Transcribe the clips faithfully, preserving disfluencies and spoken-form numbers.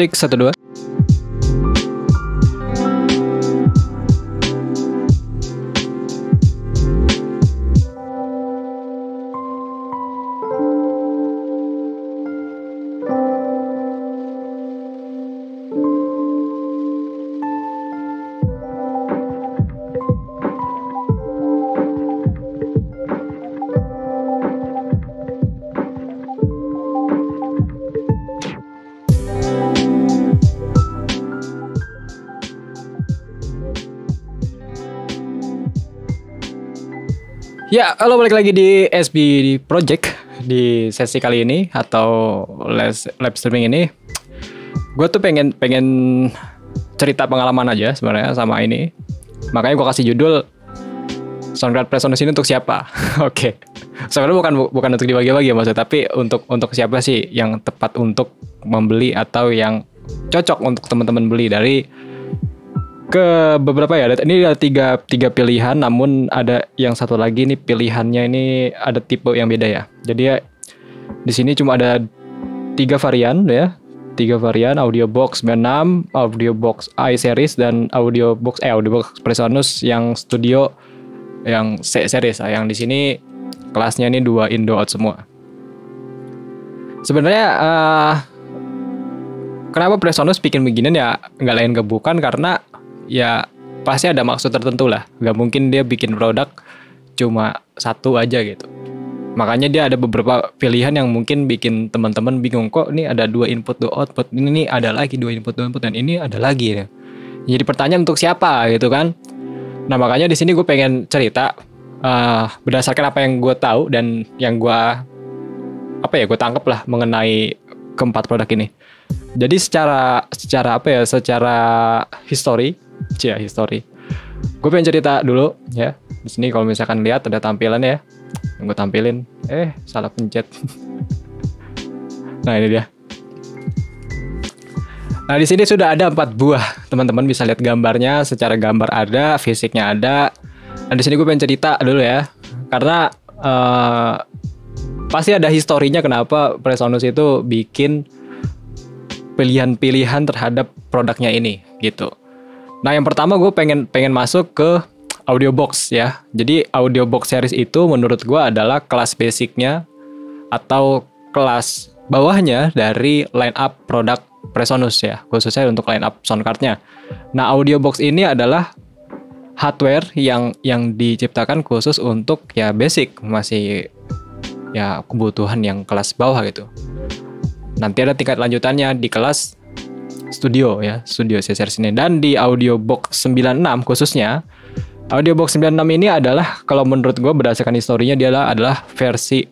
cek satu dua. Ya, halo, balik lagi di S B Project di sesi kali ini atau live streaming ini. Gue tuh pengen pengen cerita pengalaman aja sebenarnya sama ini. Makanya gue kasih judul Soundcard Presonus ini untuk siapa? Oke. Okay. Sebenarnya bukan bukan untuk dibagi-bagi ya maksud, tapi untuk untuk siapa sih yang tepat untuk membeli atau yang cocok untuk teman-teman beli dari ke beberapa ya. Ini ada tiga, tiga pilihan, namun ada yang satu lagi nih pilihannya ini ada tipe yang beda ya. Jadi ya, di sini cuma ada tiga varian ya. Tiga varian Audiobox sembilan enam, Audiobox i series dan Audiobox eh Audiobox Presonus yang studio yang C series. Yang di sini kelasnya ini dua in dua out semua. Sebenarnya uh, kenapa Presonus bikin beginian ya, nggak lain nggak bukan karena ya pasti ada maksud tertentu lah. Gak mungkin dia bikin produk cuma satu aja gitu. Makanya dia ada beberapa pilihan yang mungkin bikin teman-teman bingung, kok ini ada dua input dua output, ini, ini ada lagi dua input dua input dan ini ada lagi ya. Jadi pertanyaan untuk siapa gitu kan. Nah makanya di sini gue pengen cerita uh, berdasarkan apa yang gue tahu dan yang gue apa ya gue tangkep lah mengenai keempat produk ini. Jadi secara secara apa ya secara history ya history. Gue pengen cerita dulu ya. Di sini kalau misalkan lihat ada tampilannya ya. Yang gue tampilin. Eh, salah pencet. Nah, ini dia. Nah, di sini sudah ada empat buah. Teman-teman bisa lihat gambarnya, secara gambar ada, fisiknya ada. Nah, di sini gue pengen cerita dulu ya. Karena uh, pasti ada historinya kenapa Presonus itu bikin pilihan-pilihan terhadap produknya ini gitu. Nah yang pertama gue pengen pengen masuk ke Audiobox ya. Jadi Audiobox series itu menurut gue adalah kelas basicnya atau kelas bawahnya dari line up produk Presonus ya, khususnya untuk line up soundcardnya. Nah Audiobox ini adalah hardware yang yang diciptakan khusus untuk ya basic, masih ya kebutuhan yang kelas bawah gitu. Nanti ada tingkat lanjutannya di kelas Studio ya, Studio C series ini. Dan di Audiobox sembilan enam khususnya, Audiobox sembilan enam ini adalah kalau menurut gue berdasarkan historinya dia adalah, adalah versi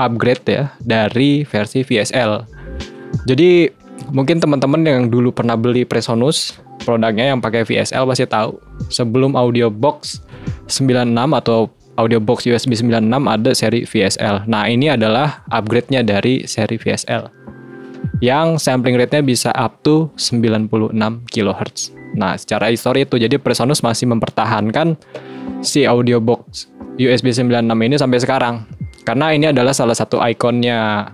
upgrade ya dari versi V S L. Jadi mungkin teman-teman yang dulu pernah beli Presonus produknya yang pakai V S L pasti tahu. Sebelum Audiobox sembilan enam atau Audiobox U S B sembilan enam ada seri V S L. Nah ini adalah upgrade-nya dari seri V S L yang sampling rate-nya bisa up to sembilan puluh enam kilohertz. Nah, secara histori itu, jadi Presonus masih mempertahankan si Audiobox U S B sembilan enam ini sampai sekarang. Karena ini adalah salah satu ikonnya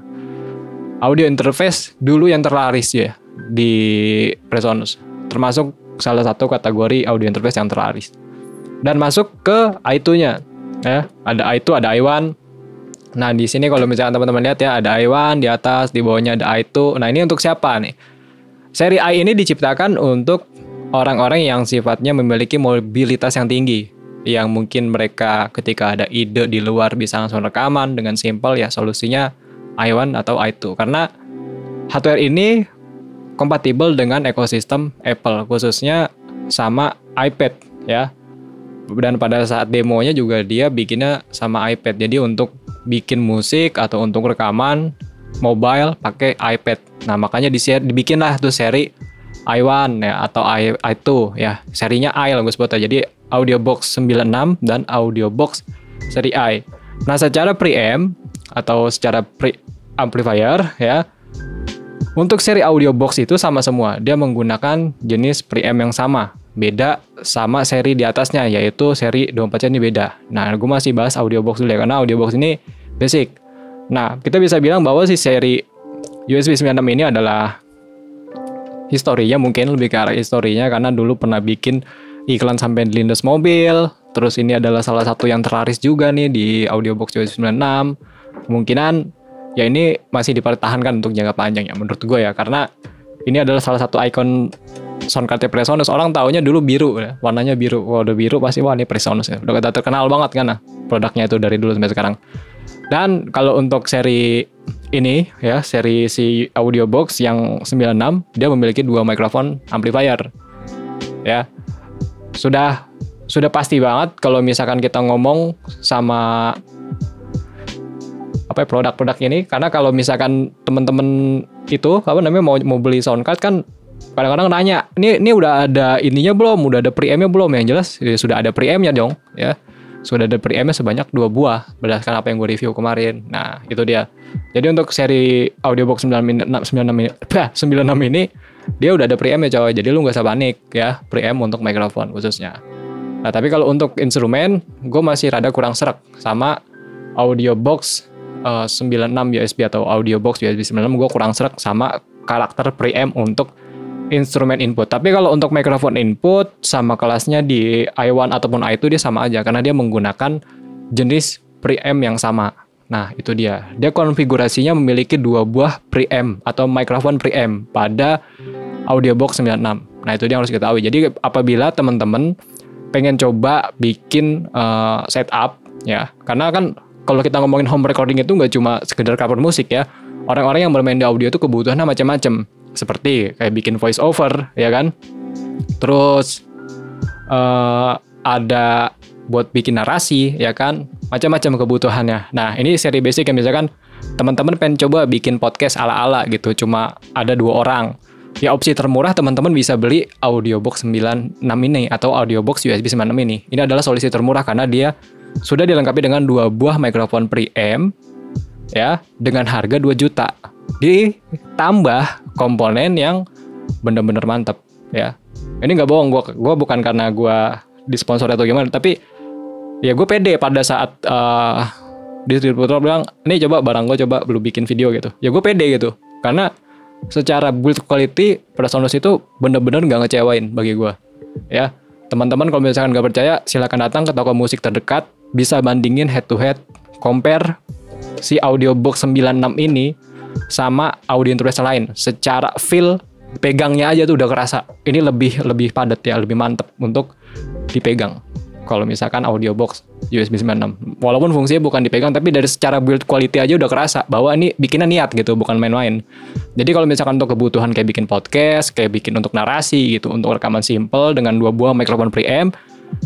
audio interface dulu yang terlaris ya di Presonus. Termasuk salah satu kategori audio interface yang terlaris. Dan masuk ke i two-nya. Ya, ada i two, ada i one. Nah, di sini kalau misalkan teman-teman lihat ya, ada i one di atas, di bawahnya ada i two. Nah, ini untuk siapa nih? Seri i ini diciptakan untuk orang-orang yang sifatnya memiliki mobilitas yang tinggi. Yang mungkin mereka ketika ada ide di luar bisa langsung rekaman dengan simple ya, solusinya i one atau i two. Karena hardware ini kompatibel dengan ekosistem Apple, khususnya sama iPad ya. Dan pada saat demonya juga dia bikinnya sama iPad. Jadi untuk bikin musik atau untuk rekaman mobile pakai iPad. Nah makanya di share, dibikinlah tuh seri i one ya atau i two ya, serinya i lah gue sebutnya. Jadi Audiobox sembilan enam dan Audiobox seri i. Nah secara preamp atau secara pre amplifier ya, untuk seri Audiobox itu sama semua. Dia menggunakan jenis preamp yang sama. Beda sama seri di atasnya, yaitu seri dua empat C ini beda. Nah, gue masih bahas Audiobox dulu ya, karena Audiobox ini basic. Nah, kita bisa bilang bahwa si seri U S B sembilan enam ini adalah historinya mungkin lebih ke arah historinya, karena dulu pernah bikin iklan sampai dilindes mobil. Terus ini adalah salah satu yang terlaris juga nih di Audiobox i sembilan enam. Kemungkinan ya ini masih dipertahankan untuk jangka panjang ya menurut gue ya, karena ini adalah salah satu ikon soundcard PreSonus. Orang taunya dulu biru ya, warnanya biru. Kalau udah biru pasti wah ini PreSonus ya. Udah terkenal banget kan nah, produknya itu dari dulu sampai sekarang. Dan kalau untuk seri ini ya, seri si Audiobox yang sembilan enam, dia memiliki dua mikrofon amplifier. Ya. Sudah Sudah pasti banget kalau misalkan kita ngomong sama apa ya, produk-produk ini, karena kalau misalkan temen-temen itu apa namanya mau mau beli soundcard kan kadang-kadang nanya, ini ini udah ada ininya belum, udah ada preamp-nya belum? Yang jelas ya, sudah ada preamp-nya dong, ya sudah ada preamp-nya sebanyak dua buah berdasarkan apa yang gue review kemarin. Nah itu dia. Jadi untuk seri Audiobox sembilan enam ini dia udah ada preamp-nya coy. Jadi lu nggak usah panik ya preamp untuk mikrofon khususnya. Nah, tapi kalau untuk instrumen, gue masih rada kurang serak sama Audiobox uh, sembilan enam U S B atau Audiobox U S B sembilan enam. Gue kurang serak sama karakter preamp untuk instrumen input. Tapi kalau untuk microphone input, sama kelasnya di i satu ataupun i dua dia sama aja. Karena dia menggunakan jenis preamp yang sama. Nah, itu dia. Dia konfigurasinya memiliki dua buah preamp atau microphone preamp pada Audiobox sembilan enam. Nah, itu dia yang harus kita tahu. Jadi, apabila teman-teman pengen coba bikin uh, setup ya, karena kan kalau kita ngomongin home recording itu nggak cuma sekedar cover musik ya. Orang-orang yang bermain di audio itu kebutuhannya macam-macam, seperti kayak bikin voice over ya kan, terus uh, ada buat bikin narasi ya kan, macam-macam kebutuhannya. Nah ini seri basic yang misalkan teman-teman pengen coba bikin podcast ala-ala gitu, cuma ada dua orang. Ya opsi termurah teman-teman bisa beli Audiobox sembilan enam ini atau Audiobox U S B sembilan enam ini. Ini adalah solusi termurah karena dia sudah dilengkapi dengan dua buah mikrofon preamp ya dengan harga dua juta. Ditambah komponen yang bener-bener mantep ya. Ini nggak bohong, gua gua bukan karena gua disponsori atau gimana, tapi ya gue pede pada saat uh, distributor bilang, "Nih coba barang gue, coba belum bikin video gitu." Ya gue pede gitu. Karena secara build quality PreSonus itu bener-bener nggak ngecewain bagi gue ya. Teman-teman kalau misalkan nggak percaya silahkan datang ke toko musik terdekat, bisa bandingin head to head, compare si Audiobox sembilan enam ini sama audio interface lain. Secara feel pegangnya aja tuh udah kerasa, ini lebih lebih padat ya, lebih mantep untuk dipegang kalau misalkan Audiobox U S B sembilan enam. Walaupun fungsinya bukan dipegang, tapi dari secara build quality aja udah kerasa bahwa ini bikinnya niat gitu, bukan main-main. Jadi kalau misalkan untuk kebutuhan kayak bikin podcast, kayak bikin untuk narasi gitu, untuk rekaman simple dengan dua buah microphone preamp,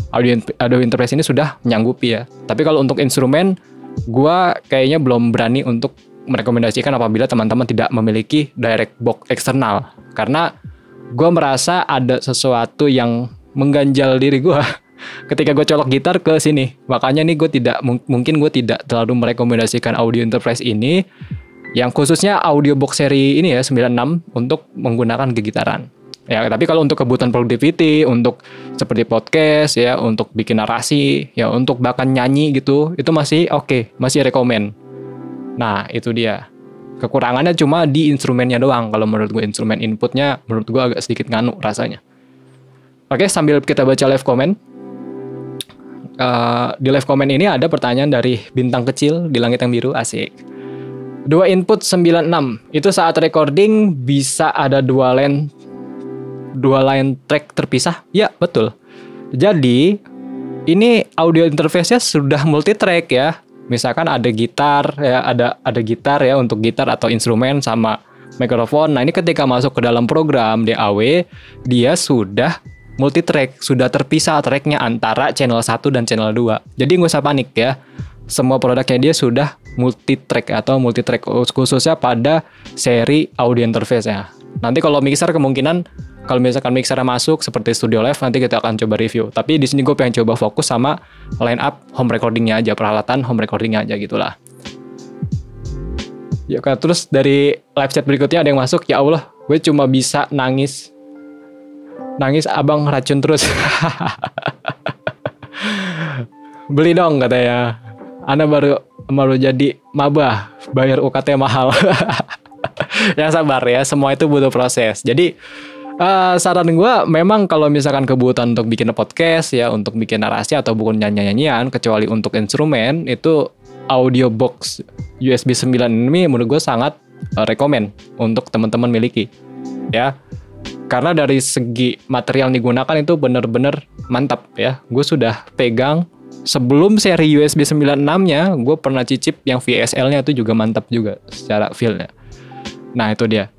audio, audio interface ini sudah menyanggupi ya. Tapi kalau untuk instrumen, gua kayaknya belum berani untuk merekomendasikan apabila teman-teman tidak memiliki direct box eksternal. Karena gua merasa ada sesuatu yang mengganjal diri gua ketika gue colok gitar ke sini. Makanya nih gue tidak mungkin gue tidak terlalu merekomendasikan audio interface ini, yang khususnya Audiobox seri ini ya sembilan enam untuk menggunakan kegitaran. Ya, tapi kalau untuk kebutuhan productivity, untuk seperti podcast ya, untuk bikin narasi, ya untuk bahkan nyanyi gitu, itu masih oke, okay, masih rekomen. Nah, itu dia. Kekurangannya cuma di instrumennya doang. Kalau menurut gue instrumen inputnya menurut gue agak sedikit nganu rasanya. Oke, sambil kita baca live comment. Uh, di live comment ini ada pertanyaan dari Bintang Kecil di Langit Yang Biru, asik. Dua input sembilan enam itu saat recording bisa ada dua line dua line track terpisah? Ya betul. Jadi ini audio interface-nya sudah multi track ya. Misalkan ada gitar ya, ada ada gitar ya untuk gitar atau instrumen sama mikrofon. Nah ini ketika masuk ke dalam program D A W dia sudah multitrack, sudah terpisah tracknya antara channel satu dan channel dua. Jadi nggak usah panik ya. Semua produknya dia sudah multitrack atau multitrack khususnya pada seri audio interface ya. Nanti kalau mixer kemungkinan kalau misalkan mixer masuk seperti Studio Live nanti kita akan coba review. Tapi di sini gue pengen coba fokus sama line up home recordingnya aja, peralatan home recordingnya aja gitulah. Ya terus dari live chat berikutnya ada yang masuk, ya Allah, gue cuma bisa nangis. Nangis abang racun terus. Beli dong katanya. Ana baru baru jadi maba, bayar U K T mahal. Ya sabar ya, semua itu butuh proses. Jadi Uh, saran gue memang kalau misalkan kebutuhan untuk bikin podcast ya, untuk bikin narasi atau bukan nyanyian-nyanyian, kecuali untuk instrumen, itu Audiobox U S B sembilan ini menurut gue sangat uh, rekomen untuk teman-teman miliki ya, karena dari segi material yang digunakan itu bener-bener mantap ya. Gue sudah pegang sebelum seri U S B sembilan enam nya, gue pernah cicip yang V S L nya itu juga mantap juga secara feel nya. Nah itu dia.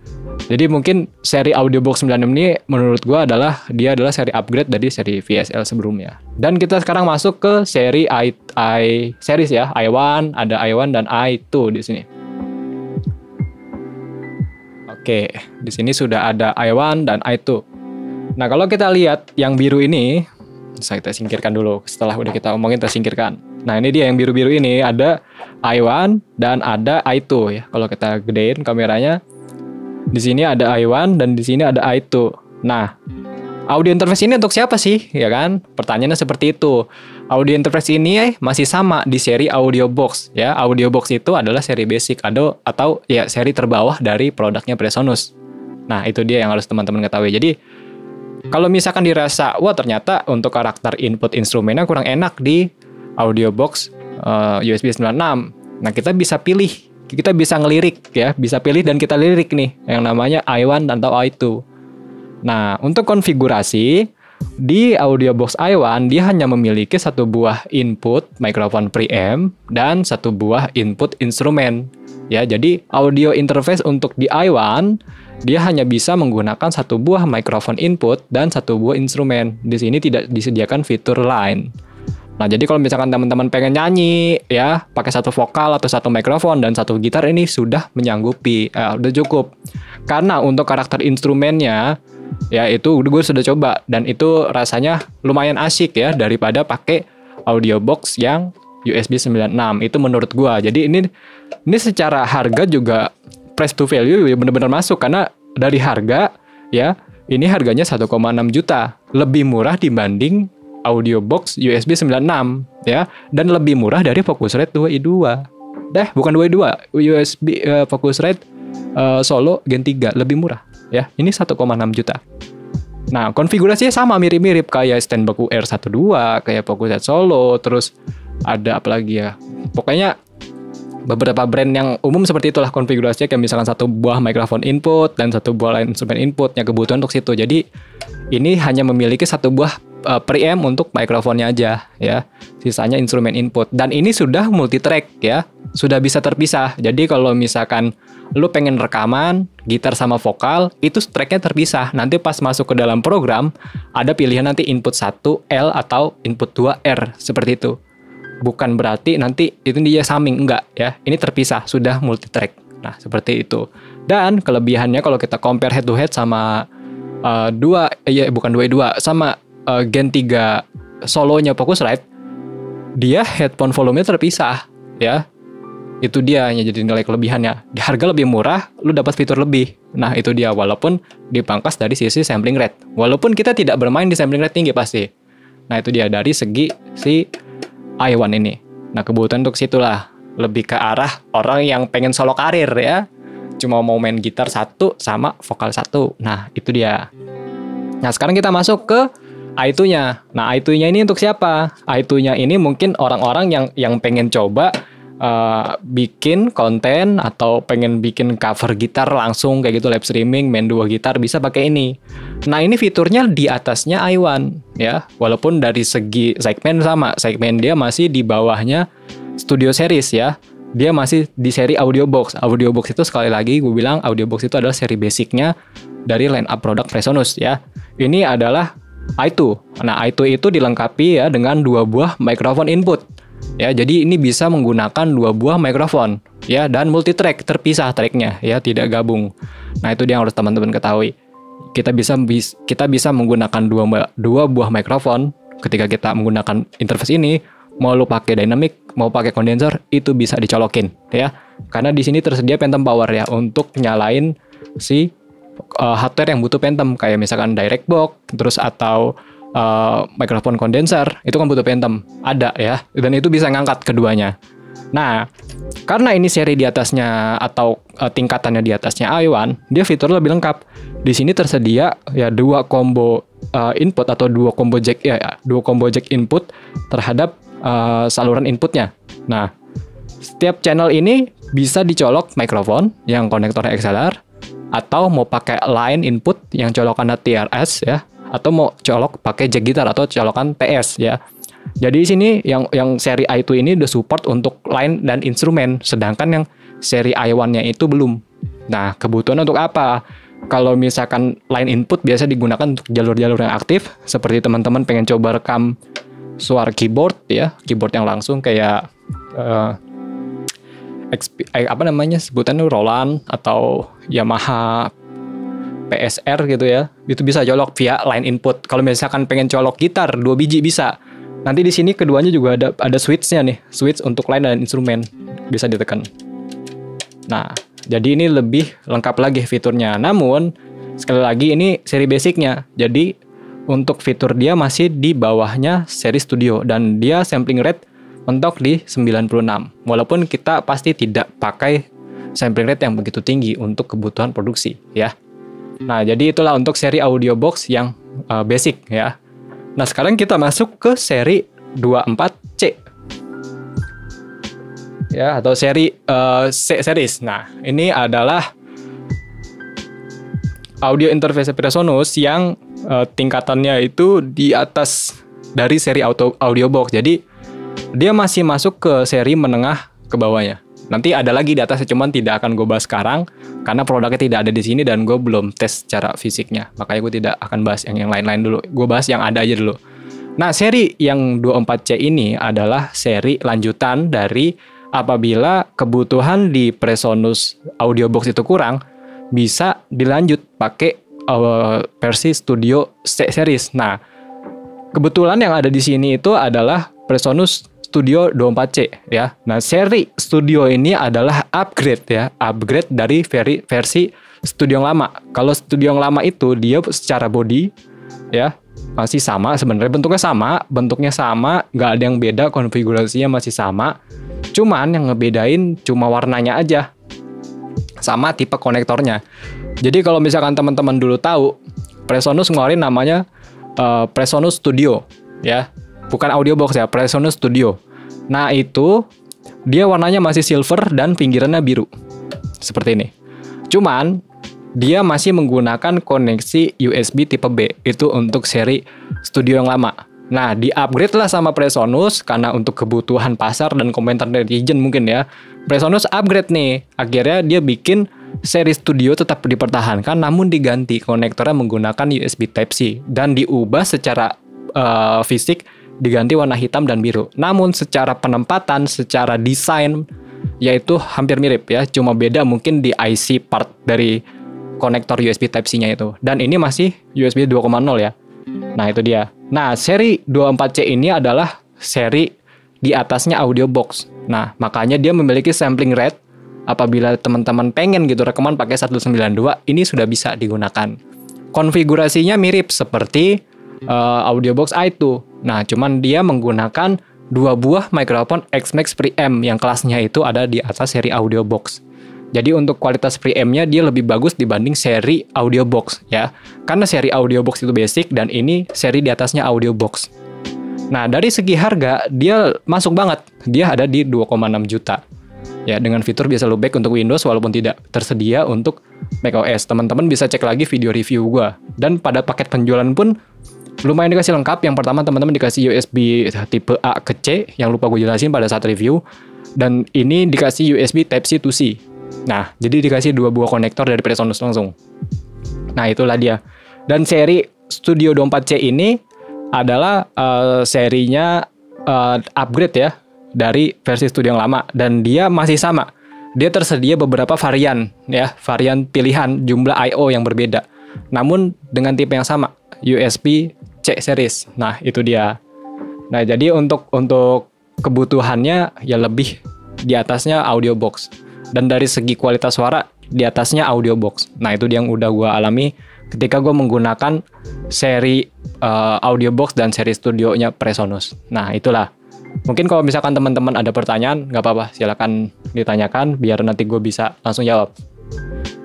Jadi mungkin seri Audiobox sembilan enam ini menurut gue adalah, dia adalah seri upgrade dari seri V S L sebelumnya. Dan kita sekarang masuk ke seri I, I series ya, i one, ada i one dan i two di sini. Oke, di sini sudah ada i one dan i two. Nah kalau kita lihat yang biru ini, saya kita singkirkan dulu, setelah udah kita omongin kita singkirkan. Nah ini dia yang biru-biru ini, ada i one dan ada i two ya. Kalau kita gedein kameranya, di sini ada i one dan di sini ada i two. Nah, audio interface ini untuk siapa sih? Ya kan? Pertanyaannya seperti itu. Audio interface ini masih sama di seri Audiobox ya. Audiobox itu adalah seri basic atau atau ya seri terbawah dari produknya Presonus. Nah, itu dia yang harus teman-teman ketahui. Jadi, kalau misalkan dirasa, wah ternyata untuk karakter input instrumennya kurang enak di Audiobox uh, U S B sembilan enam. Nah, kita bisa pilih. Kita bisa ngelirik ya, bisa pilih dan kita lirik nih yang namanya i one dan atau i two. Nah, untuk konfigurasi di Audiobox i one dia hanya memiliki satu buah input microphone preamp dan satu buah input instrumen. Ya, jadi audio interface untuk di i one dia hanya bisa menggunakan satu buah microphone input dan satu buah instrumen. Di sini tidak disediakan fitur line. Nah, jadi kalau misalkan teman-teman pengen nyanyi ya, pakai satu vokal atau satu mikrofon dan satu gitar ini sudah menyanggupi, eh, udah cukup. Karena untuk karakter instrumennya ya itu gue sudah coba dan itu rasanya lumayan asik ya daripada pakai Audiobox yang U S B sembilan enam itu menurut gue. Jadi ini ini secara harga juga price to value benar-benar masuk, karena dari harga ya ini harganya satu koma enam juta, lebih murah dibanding Audiobox U S B sembilan enam ya, dan lebih murah dari Focusrite dua i dua. Dah, bukan dua i dua, U S B uh, Focusrite uh, Solo Gen tiga lebih murah ya. Ini satu koma enam juta. Nah, konfigurasinya sama, mirip-mirip kayak Steinberg U R satu dua, kayak Focusrite Solo, terus ada apa lagi ya? Pokoknya beberapa brand yang umum seperti itulah konfigurasinya, kayak misalkan satu buah microphone input dan satu buah instrumen input yang kebutuhan untuk situ. Jadi ini hanya memiliki satu buah uh, preamp untuk mikrofonnya aja ya, sisanya instrumen input, dan ini sudah multitrack ya, sudah bisa terpisah. Jadi kalau misalkan lu pengen rekaman gitar sama vokal, itu tracknya terpisah. Nanti pas masuk ke dalam program ada pilihan nanti input satu L atau input dua R seperti itu. Bukan berarti nanti itu dia summing, enggak ya. Ini terpisah, sudah multitrack. Nah, seperti itu. Dan kelebihannya kalau kita compare head to head sama uh, dua ya eh, bukan dua i dua sama uh, Gen tiga solonya Focusrite, dia headphone volumenya terpisah ya. Itu dia yang jadi nilai kelebihannya. Di harga lebih murah, lu dapat fitur lebih. Nah, itu dia, walaupun dipangkas dari sisi sampling rate. Walaupun kita tidak bermain di sampling rate tinggi pasti. Nah, itu dia dari segi si i one ini. Nah, kebutuhan untuk situlah, lebih ke arah orang yang pengen solo karir ya, cuma mau main gitar satu sama vokal satu. Nah, itu dia. Nah, sekarang kita masuk ke i two nya. Nah, i two nya ini untuk siapa? i two nya ini mungkin orang-orang yang yang pengen coba uh, bikin konten atau pengen bikin cover gitar langsung kayak gitu, live streaming, main dua gitar bisa pakai ini. Nah, ini fiturnya di atasnya i one ya, walaupun dari segi segmen sama, segmen dia masih di bawahnya Studio Series ya. Dia masih di seri Audiobox. Audiobox itu sekali lagi gue bilang, Audiobox itu adalah seri basicnya dari line up produk Presonus ya. Ini adalah i two. Nah, i two itu dilengkapi ya dengan dua buah microphone input. Ya, jadi ini bisa menggunakan dua buah mikrofon ya, dan multitrack, terpisah tracknya ya, tidak gabung. Nah, itu dia yang harus teman-teman ketahui. Kita bisa kita bisa menggunakan dua dua buah mikrofon ketika kita menggunakan interface ini. Mau lu pakai dynamic, mau pakai kondensor, itu bisa dicolokin ya. Karena di sini tersedia phantom power ya untuk nyalain si uh, hardware yang butuh phantom, kayak misalkan direct box terus atau Uh, mikrofon kondenser itu kan butuh phantom, ada ya, dan itu bisa ngangkat keduanya. Nah, karena ini seri di atasnya atau uh, tingkatannya di atasnya i satu, dia fitur lebih lengkap. Di sini tersedia ya dua combo uh, input atau dua combo jack ya, ya dua combo jack input terhadap uh, saluran inputnya. Nah, setiap channel ini bisa dicolok mikrofon yang konektornya X L R, atau mau pakai line input yang colokannya T R S ya, atau mau colok pakai jack gitar atau colokan T S ya. Jadi di sini yang yang seri i dua ini udah support untuk line dan instrumen, sedangkan yang seri i satu-nya itu belum. Nah, kebutuhan untuk apa? Kalau misalkan line input biasa digunakan untuk jalur-jalur yang aktif, seperti teman-teman pengen coba rekam suara keyboard ya, keyboard yang langsung kayak uh, X P, eh, apa namanya sebutannya Roland atau Yamaha P S R gitu ya. Itu bisa colok via line input. Kalau misalkan pengen colok gitar dua biji bisa. Nanti di sini keduanya juga ada ada switch-nya nih, switch untuk line dan instrumen bisa ditekan. Nah, jadi ini lebih lengkap lagi fiturnya. Namun sekali lagi ini seri basicnya. Jadi untuk fitur dia masih di bawahnya seri studio dan dia sampling rate mentok di sembilan puluh enam. Walaupun kita pasti tidak pakai sampling rate yang begitu tinggi untuk kebutuhan produksi ya. Nah, jadi itulah untuk seri Audiobox yang uh, basic ya. Nah, sekarang kita masuk ke seri dua puluh empat C ya, atau seri uh, C series. Nah, ini adalah audio interface PreSonus yang uh, tingkatannya itu di atas dari seri auto Audiobox. Jadi dia masih masuk ke seri menengah ke bawahnya. Nanti ada lagi di atasnya, cuman tidak akan gue bahas sekarang karena produknya tidak ada di sini dan gue belum tes secara fisiknya. Makanya gue tidak akan bahas yang yang lain-lain dulu. Gue bahas yang ada aja dulu. Nah, seri yang dua puluh empat C ini adalah seri lanjutan dari apabila kebutuhan di PreSonus Audiobox itu kurang, bisa dilanjut pakai uh, versi Studio C series. Nah, kebetulan yang ada di sini itu adalah PreSonus Studio dua puluh empat C ya. Nah, seri Studio ini adalah upgrade ya, upgrade dari veri, versi Studio yang lama. Kalau Studio yang lama itu dia secara body ya masih sama, sebenarnya bentuknya sama, bentuknya sama, nggak ada yang beda, konfigurasinya masih sama. Cuman yang ngebedain cuma warnanya aja, sama tipe konektornya. Jadi kalau misalkan teman-teman dulu tahu, PreSonus ngeluarin namanya uh, PreSonus Studio ya. Bukan Audiobox ya, PreSonus Studio. Nah, itu dia warnanya masih silver dan pinggirannya biru. Seperti ini. Cuman dia masih menggunakan koneksi U S B tipe B. Itu untuk seri studio yang lama. Nah, di-upgrade lah sama PreSonus karena untuk kebutuhan pasar dan komentar netizen mungkin ya. PreSonus upgrade nih. Akhirnya dia bikin seri studio tetap dipertahankan namun diganti konektornya menggunakan U S B type C dan diubah secara uh, fisik, diganti warna hitam dan biru. Namun secara penempatan, secara desain, yaitu hampir mirip ya. Cuma beda mungkin di I C part dari konektor U S B Type-C-nya itu. Dan ini masih U S B dua koma nol ya. Nah, itu dia. Nah, seri dua puluh empat C ini adalah seri di atasnya Audiobox. Nah, makanya dia memiliki sampling rate. Apabila teman-teman pengen gitu rekaman pakai seratus sembilan puluh dua, ini sudah bisa digunakan. Konfigurasinya mirip seperti uh, Audiobox i dua. Nah, cuman dia menggunakan dua buah microphone Xmax preamp yang kelasnya itu ada di atas seri Audiobox. Jadi untuk kualitas preamp-nya dia lebih bagus dibanding seri Audiobox ya. Karena seri Audiobox itu basic dan ini seri di atasnya Audiobox. Nah, dari segi harga dia masuk banget. Dia ada di dua koma enam juta. Ya, dengan fitur biasa loopback untuk Windows walaupun tidak tersedia untuk macOS. Teman-teman bisa cek lagi video review gua. Dan pada paket penjualan pun lumayan dikasih lengkap. Yang pertama teman-teman dikasih U S B tipe A ke C yang lupa gue jelasin pada saat review, dan ini dikasih U S B type C to C. Nah, jadi dikasih dua buah konektor dari PreSonus langsung. Nah, itulah dia. Dan seri Studio dua puluh empat C ini adalah uh, serinya uh, upgrade ya dari versi Studio yang lama, dan dia masih sama. Dia tersedia beberapa varian ya, varian pilihan jumlah I O yang berbeda. Namun dengan tipe yang sama, U S B C series. Nah, itu dia. Nah, jadi untuk untuk kebutuhannya ya lebih di atasnya Audiobox, dan dari segi kualitas suara di atasnya Audiobox. Nah, itu dia yang udah gue alami ketika gue menggunakan seri uh, Audiobox dan seri studionya PreSonus. Nah, itulah. Mungkin kalau misalkan teman-teman ada pertanyaan, nggak apa-apa, silakan ditanyakan biar nanti gue bisa langsung jawab.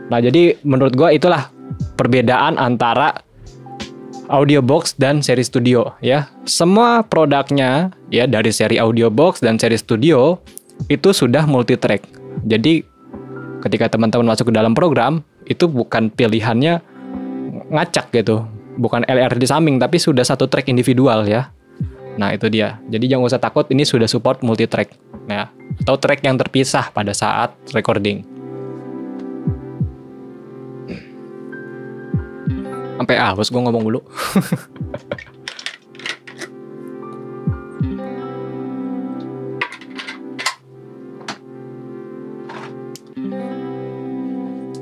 Nah, jadi menurut gue itulah perbedaan antara Audiobox dan seri Studio ya. Semua produknya ya dari seri Audiobox dan seri Studio itu sudah multitrack. Jadi ketika teman-teman masuk ke dalam program, itu bukan pilihannya ngacak gitu. Bukan L R D samping, tapi sudah satu track individual ya. Nah, itu dia. Jadi jangan usah takut, ini sudah support multitrack. Nah, atau track yang terpisah pada saat recording. Sampai awas gue ngomong dulu.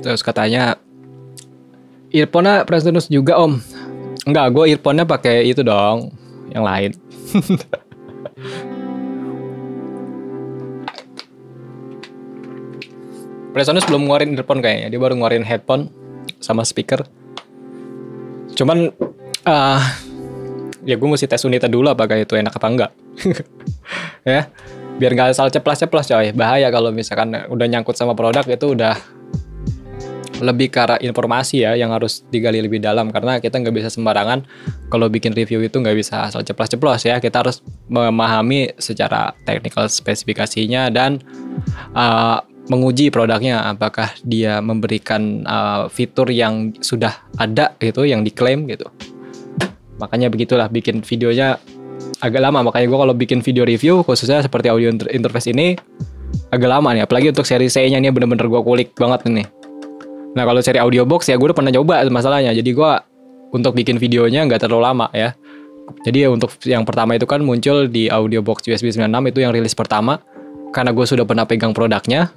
Terus katanya earphone-nya Presonus juga, Om. Enggak, gue earphone-nya pakai itu dong, yang lain. Presonus belum ngeluarin earphone kayaknya. Dia baru ngeluarin headphone sama speaker. Cuman uh, ya gue mesti tes unitnya dulu apakah itu enak apa enggak. Ya, biar nggak asal ceplas-ceplas coy. Bahaya kalau misalkan udah nyangkut sama produk, itu udah lebih ke arah informasi ya yang harus digali lebih dalam, karena kita nggak bisa sembarangan kalau bikin review, itu nggak bisa asal ceplos-ceplos ya. Kita harus memahami secara technical spesifikasinya dan uh, menguji produknya apakah dia memberikan uh, fitur yang sudah ada gitu, yang diklaim gitu. Makanya begitulah bikin videonya agak lama. Makanya gue kalau bikin video review khususnya seperti audio interface ini agak lama nih, apalagi untuk seri C-nya ini bener-bener gue kulik banget nih. Nah, kalau seri Audiobox ya gue udah pernah coba masalahnya. Jadi gue untuk bikin videonya nggak terlalu lama ya. Jadi untuk yang pertama itu kan muncul di Audiobox U S B sembilan enam, itu yang rilis pertama. Karena gue sudah pernah pegang produknya.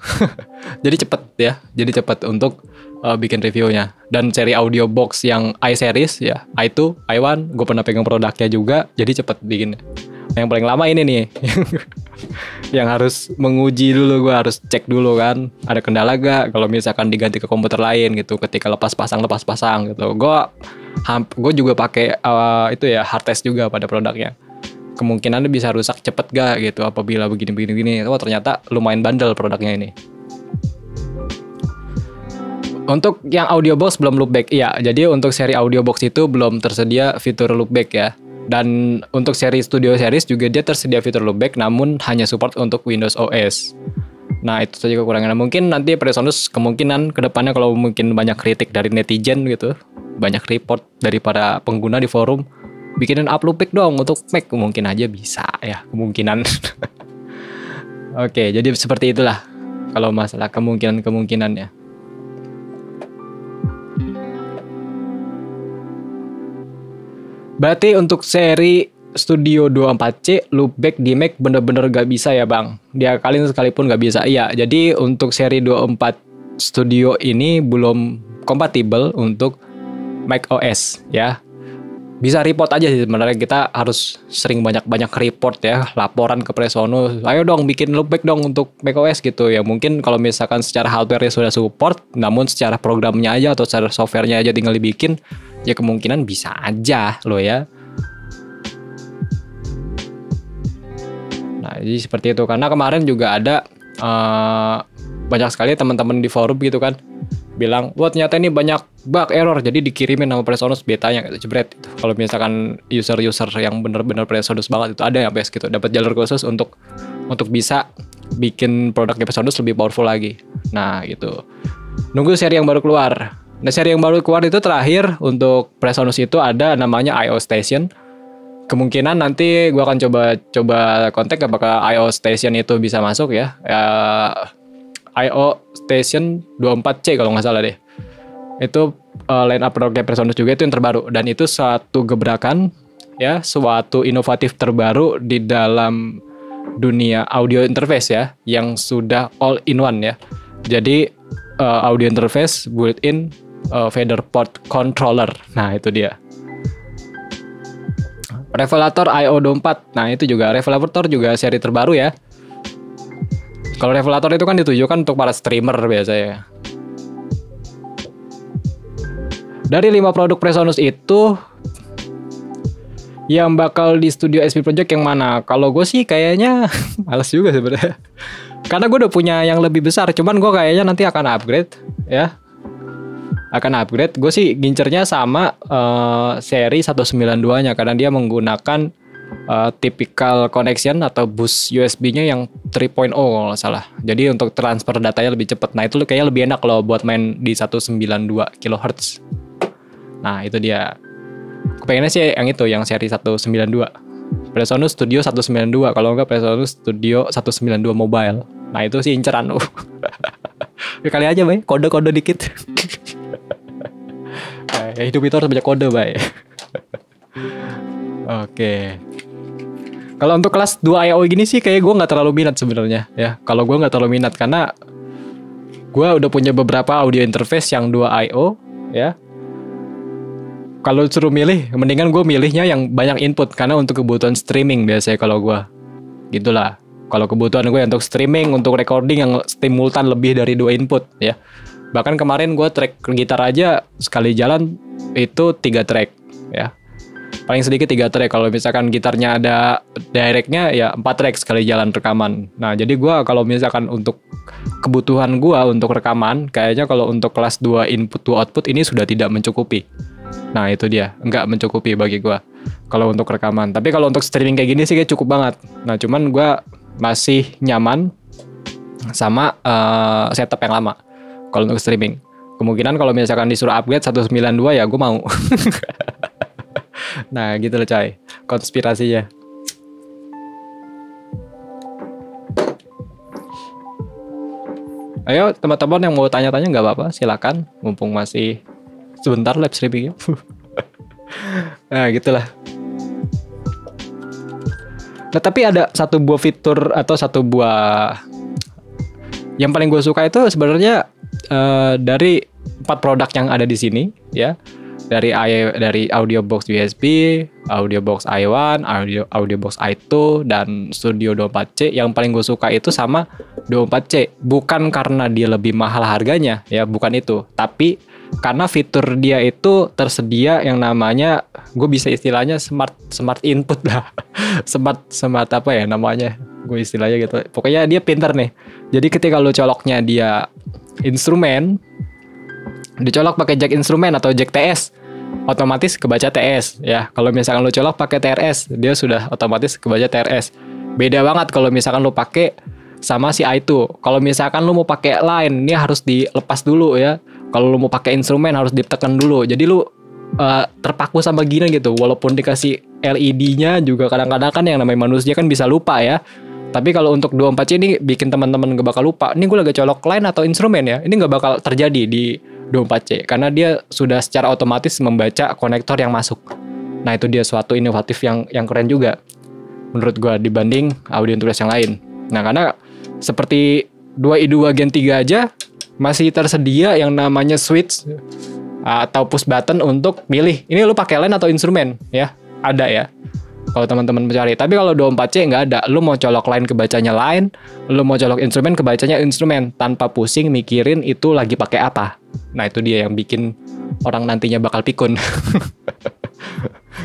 Jadi cepet ya. Jadi cepet untuk uh, bikin reviewnya. Dan seri Audiobox yang i-series ya, i dua, i satu, gue pernah pegang produknya juga. Jadi cepet bikin. Yang paling lama ini nih. Yang harus menguji dulu, gue harus cek dulu kan, ada kendala gak kalau misalkan diganti ke komputer lain gitu, ketika lepas pasang lepas pasang gitu. Gue gue juga pakai uh, itu ya, hard test juga pada produknya, kemungkinan bisa rusak cepet gak gitu apabila begini begini begini. Wah, ternyata lumayan bandel produknya ini. Untuk yang Audiobox belum loopback ya, jadi untuk seri Audiobox itu belum tersedia fitur loopback ya. Dan untuk seri Studio Series juga dia tersedia fitur loopback, namun hanya support untuk Windows O S. Nah, itu saja kekurangannya. Mungkin nanti Presonus kemungkinan kedepannya kalau mungkin banyak kritik dari netizen gitu, banyak report dari para pengguna di forum, bikinin up loopback dong untuk Mac, mungkin aja bisa ya, kemungkinan. Oke, jadi seperti itulah kalau masalah kemungkinan-kemungkinannya. Berarti untuk seri Studio dua puluh empat C, loopback di Mac bener-bener gak bisa ya bang? Dia kalian sekalipun gak bisa. Iya, jadi untuk seri dua puluh empat Studio ini belum kompatibel untuk Mac O S ya. Bisa report aja sih sebenarnya, kita harus sering banyak-banyak report ya, laporan ke Presonus. Ayo dong bikin loopback dong untuk Mac O S gitu ya. Mungkin kalau misalkan secara hardware sudah support, namun secara programnya aja atau secara softwarenya aja tinggal dibikin, ya kemungkinan bisa aja loh ya. Nah, jadi seperti itu. Karena kemarin juga ada uh, banyak sekali teman-teman di forum gitu kan bilang, wah ternyata ini banyak bug error, jadi dikirimin sama Presonus betanya gitu, jebret gitu. Kalau misalkan user-user yang bener-bener Presonus banget itu ada yang best gitu, dapat jalur khusus untuk untuk bisa bikin produknya Presonus lebih powerful lagi. Nah, gitu. Nunggu seri yang baru keluar. Nah, seri yang baru keluar itu terakhir untuk Presonus itu ada namanya I O Station. Kemungkinan nanti gue akan coba coba kontak apakah I O Station itu bisa masuk ya. Uh, I O Station dua puluh empat C kalau nggak salah deh. Itu uh, line up produknya Presonus juga, itu yang terbaru. Dan itu satu gebrakan ya, suatu inovatif terbaru di dalam dunia audio interface ya, yang sudah all in one ya. Jadi uh, audio interface built-in Uh, fader port controller. Nah, itu dia. Revelator I O dua puluh empat. Nah, itu juga Revelator juga seri terbaru ya. Kalau Revelator itu kan ditujukan untuk para streamer biasanya. Dari lima produk Presonus itu yang bakal di studio S B Project yang mana? Kalau gue sih kayaknya males juga sebenarnya. Karena gue udah punya yang lebih besar, cuman gue kayaknya nanti akan upgrade ya. Akan upgrade. Gue sih gincernya sama uh, seri seratus sembilan puluh dua-nya karena dia menggunakan uh, typical connection atau bus U S B-nya yang tiga titik nol kalau nggak salah. Jadi untuk transfer datanya lebih cepat. Nah, itu kayaknya lebih enak loh buat main di seratus sembilan puluh dua kilohertz. Nah, itu dia. Kepengennya sih yang itu, yang seri seratus sembilan puluh dua. Presonus Studio seratus sembilan puluh dua, kalau enggak Presonus Studio seratus sembilan puluh dua Mobile. Nah, itu sih inceran. Kali aja, Bay. Kode-kode dikit. Ya, hidup itu harus banyak kode, Bay. Oke. Kalau untuk kelas dua I O gini sih kayak gue nggak terlalu minat sebenarnya ya. Kalau gue nggak terlalu minat karena gue udah punya beberapa audio interface yang dua I O ya. Kalau suruh milih, mendingan gue milihnya yang banyak input karena untuk kebutuhan streaming biasanya kalau gue, gitulah. Kalau kebutuhan gue untuk streaming, untuk recording yang simultan lebih dari dua input, ya. Bahkan kemarin gue track gitar aja sekali jalan itu tiga track, ya. Paling sedikit tiga track. Kalau misalkan gitarnya ada directnya, ya empat track sekali jalan rekaman. Nah, jadi gue kalau misalkan untuk kebutuhan gue untuk rekaman, kayaknya kalau untuk kelas dua input dua output ini sudah tidak mencukupi. Nah itu dia, nggak mencukupi bagi gue kalau untuk rekaman. Tapi kalau untuk streaming kayak gini sih kayak cukup banget. Nah cuman gue masih nyaman sama uh, setup yang lama kalau untuk streaming. Kemungkinan kalau misalkan disuruh upgrade seratus sembilan puluh dua ya gue mau. Nah gitu loh coy, konspirasinya. Ayo teman-teman yang mau tanya-tanya nggak apa-apa, silakan. Mumpung masih sebentar live streaming. Nah gitulah. Nah tapi ada satu buah fitur atau satu buah yang paling gue suka itu sebenarnya uh, dari empat produk yang ada di sini ya, dari I, dari Audiobox U S B, Audiobox i one, audio Audiobox i two dan Studio dua puluh empat C. Yang paling gue suka itu sama dua puluh empat C, bukan karena dia lebih mahal harganya ya, bukan itu, tapi karena fitur dia itu tersedia yang namanya, gue bisa istilahnya smart smart input lah. smart smart apa ya namanya, gue istilahnya gitu. Pokoknya dia pinter nih. Jadi ketika lo coloknya dia instrumen, dicolok pakai jack instrumen atau jack T S, otomatis kebaca T S ya. Kalau misalkan lo colok pakai T R S, dia sudah otomatis kebaca T R S. Beda banget kalau misalkan lo pakai sama si i two. Kalau misalkan lo mau pakai line, ini harus dilepas dulu ya. Kalau lu mau pakai instrumen harus ditekan dulu. Jadi lu uh, terpaku sama gini gitu. Walaupun dikasih L E D-nya juga kadang-kadang kan yang namanya manusia kan bisa lupa ya. Tapi kalau untuk dua puluh empat C ini bikin teman-teman gak bakal lupa. Ini gue lagi colok line atau instrumen ya. Ini gak bakal terjadi di dua puluh empat C. Karena dia sudah secara otomatis membaca konektor yang masuk. Nah itu dia suatu inovatif yang yang keren juga. Menurut gue dibanding audio interface yang lain. Nah karena seperti dua I dua gen tiga aja masih tersedia yang namanya switch atau push button untuk pilih ini lu pakai line atau instrumen ya, ada ya kalau teman-teman mencari. Tapi kalau dua puluh empat C nggak ada. Lu mau colok line kebacanya line, lu mau colok instrumen kebacanya instrumen, tanpa pusing mikirin itu lagi pakai apa. Nah itu dia yang bikin orang nantinya bakal pikun.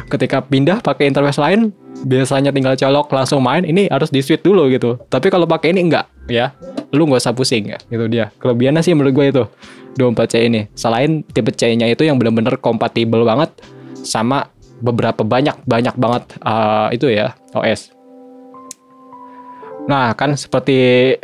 Ketika pindah pakai interface lain biasanya tinggal colok langsung main, ini harus di switch dulu gitu. Tapi kalau pakai ini enggak ya, lu nggak usah pusing ya. Itu dia kelebihannya sih menurut gue itu dua puluh empat C ini, selain tipe C-nya itu yang benar-benar kompatibel banget sama beberapa banyak banyak banget uh, itu ya O S. Nah kan seperti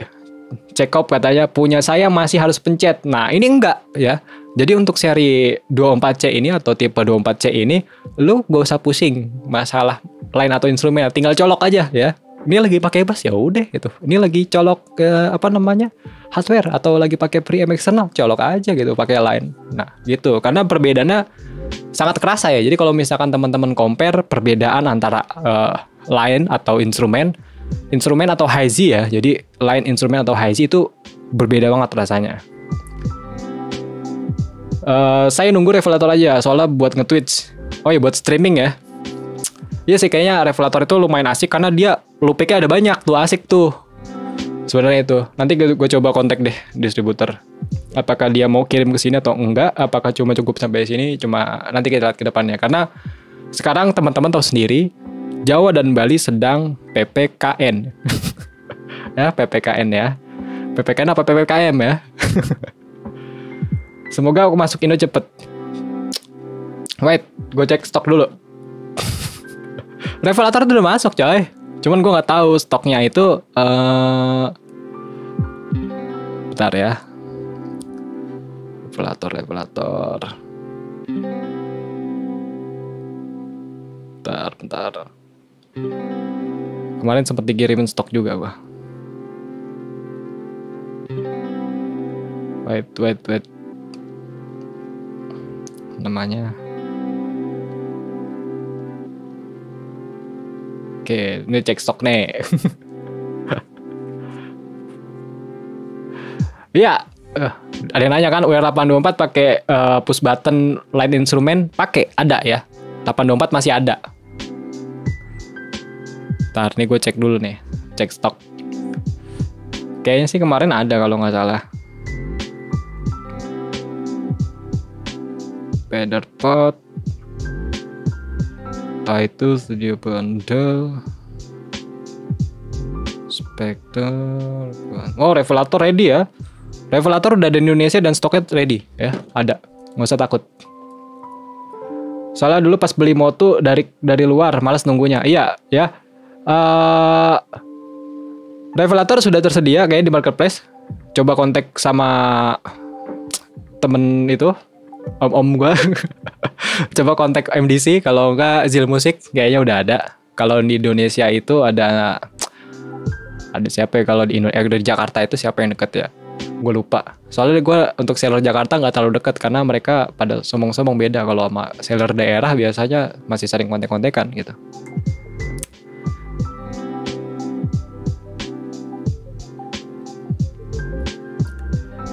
Cekop katanya punya saya masih harus pencet. Nah ini enggak ya. Jadi untuk seri dua puluh empat C ini atau tipe dua puluh empat C ini lu nggak usah pusing masalah line atau instrumen, tinggal colok aja ya. Ini lagi pakai bass ya udah gitu. Ini lagi colok ke apa namanya hardware atau lagi pakai preamp external, colok aja gitu pakai line. Nah gitu, karena perbedaannya sangat kerasa ya. Jadi kalau misalkan teman-teman compare perbedaan antara uh, line atau instrumen, instrumen atau hi-Z ya. Jadi line instrumen atau hi-Z itu berbeda banget rasanya. Uh, saya nunggu Revelator aja soalnya buat nge-twitch. Oh iya buat streaming ya. Iya sih kayaknya Revelator itu lumayan asik karena dia loopbacknya ada banyak tuh, asik tuh sebenarnya itu. Nanti gue coba kontak deh distributor, apakah dia mau kirim ke sini atau enggak, apakah cuma cukup sampai sini. Cuma nanti kita lihat ke depannya, karena Sekarang teman-teman tahu sendiri, Jawa dan Bali sedang P P K M. Ya, P P K M ya. P P K M apa P P K M ya? Semoga aku masuk Indo cepet. Wait, gue cek stok dulu. Revelator tuh udah masuk coy. Cuman gue nggak tahu stoknya itu. Uh... Bentar ya. Revelator, Revelator. Bentar, bentar. Kemarin sempat dikirimin stok juga gua. Wait, wait, wait. Namanya. Oke, ini cek stok nih. Iya. Uh, ada yang nanya kan U R delapan dua empat pakai uh, push button line instrument, pakai ada ya. delapan dua empat masih ada. Ntar nih gue cek dulu nih, cek stok. Kayaknya sih kemarin ada kalau nggak salah. Feather pot. Title Studio Bundle. Spectre. Oh, Revelator ready ya. Revelator udah ada di Indonesia dan stoknya ready ya, ada, nggak usah takut. Soalnya dulu pas beli MOTU dari dari luar, malas nunggunya. Iya ya. Uh, Revelator sudah tersedia kayaknya di marketplace. Coba kontak sama temen itu, om om gue. Coba kontak M D C, kalau nggak Zil Musik kayaknya udah ada. Kalau di Indonesia itu ada ada siapa ya, kalau di Indo eh, dari Jakarta itu siapa yang deket ya? Gue lupa, soalnya gue untuk seller Jakarta nggak terlalu dekat karena mereka pada sombong-sombong, beda kalau sama seller daerah biasanya masih sering kontek-kontekan gitu.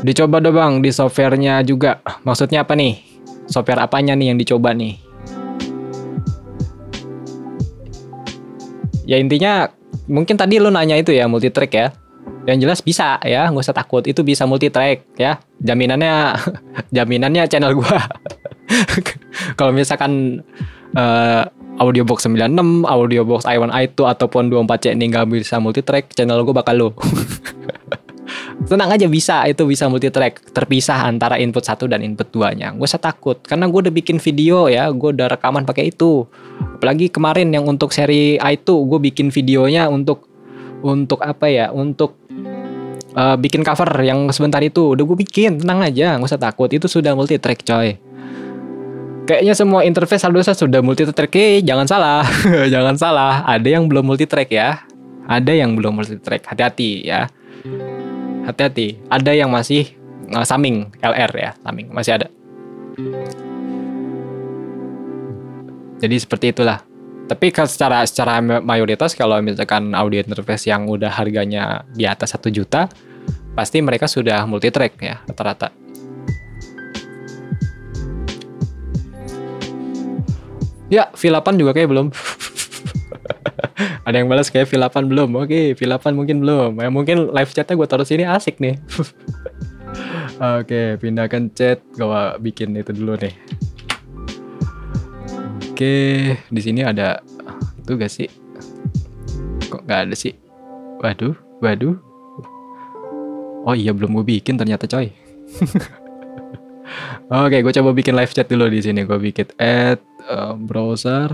Dicoba dong bang di softwarenya juga, maksudnya apa nih? Software apanya nih yang dicoba nih? Ya intinya mungkin tadi lo nanya itu ya, multitrack ya. Yang jelas bisa ya, nggak usah takut, itu bisa multitrack ya. Jaminannya jaminannya channel gua. Kalau misalkan uh, Audiobox sembilan enam, Audiobox i one i two ataupun dua puluh empat C ini nggak bisa multitrack, channel gua bakal lo. Tenang aja, bisa, itu bisa multitrack, terpisah antara input satu dan input dua-nya. Nggak usah takut karena gua udah bikin video ya, gua udah rekaman pakai itu. Apalagi kemarin yang untuk seri i two gua bikin videonya untuk untuk apa ya, untuk uh, bikin cover yang sebentar itu udah gue bikin. Tenang aja, nggak usah takut, itu sudah multitrack coy. Kayaknya semua interface harusnya sudah multitrack. Eh, jangan salah. Jangan salah, ada yang belum multitrack ya, ada yang belum multitrack, hati-hati ya, hati-hati. Ada yang masih uh, summing L R ya, summing masih ada. Jadi seperti itulah. Tapi secara secara mayoritas kalau misalkan audio interface yang udah harganya di atas satu juta, pasti mereka sudah multitrack ya rata-rata. Ya, V delapan juga kayak belum. Ada yang balas kayak V delapan belum. Oke, V delapan mungkin belum. Ya, mungkin live chatnya gue taruh sini, asik nih. Oke, pindahkan chat, gue bikin itu dulu nih. Oke, di sini ada itu gak sih? Kok gak ada sih? Waduh, waduh. Oh iya, belum gue bikin ternyata coy. Oke, gue coba bikin live chat dulu di sini. Gue bikin add uh, browser.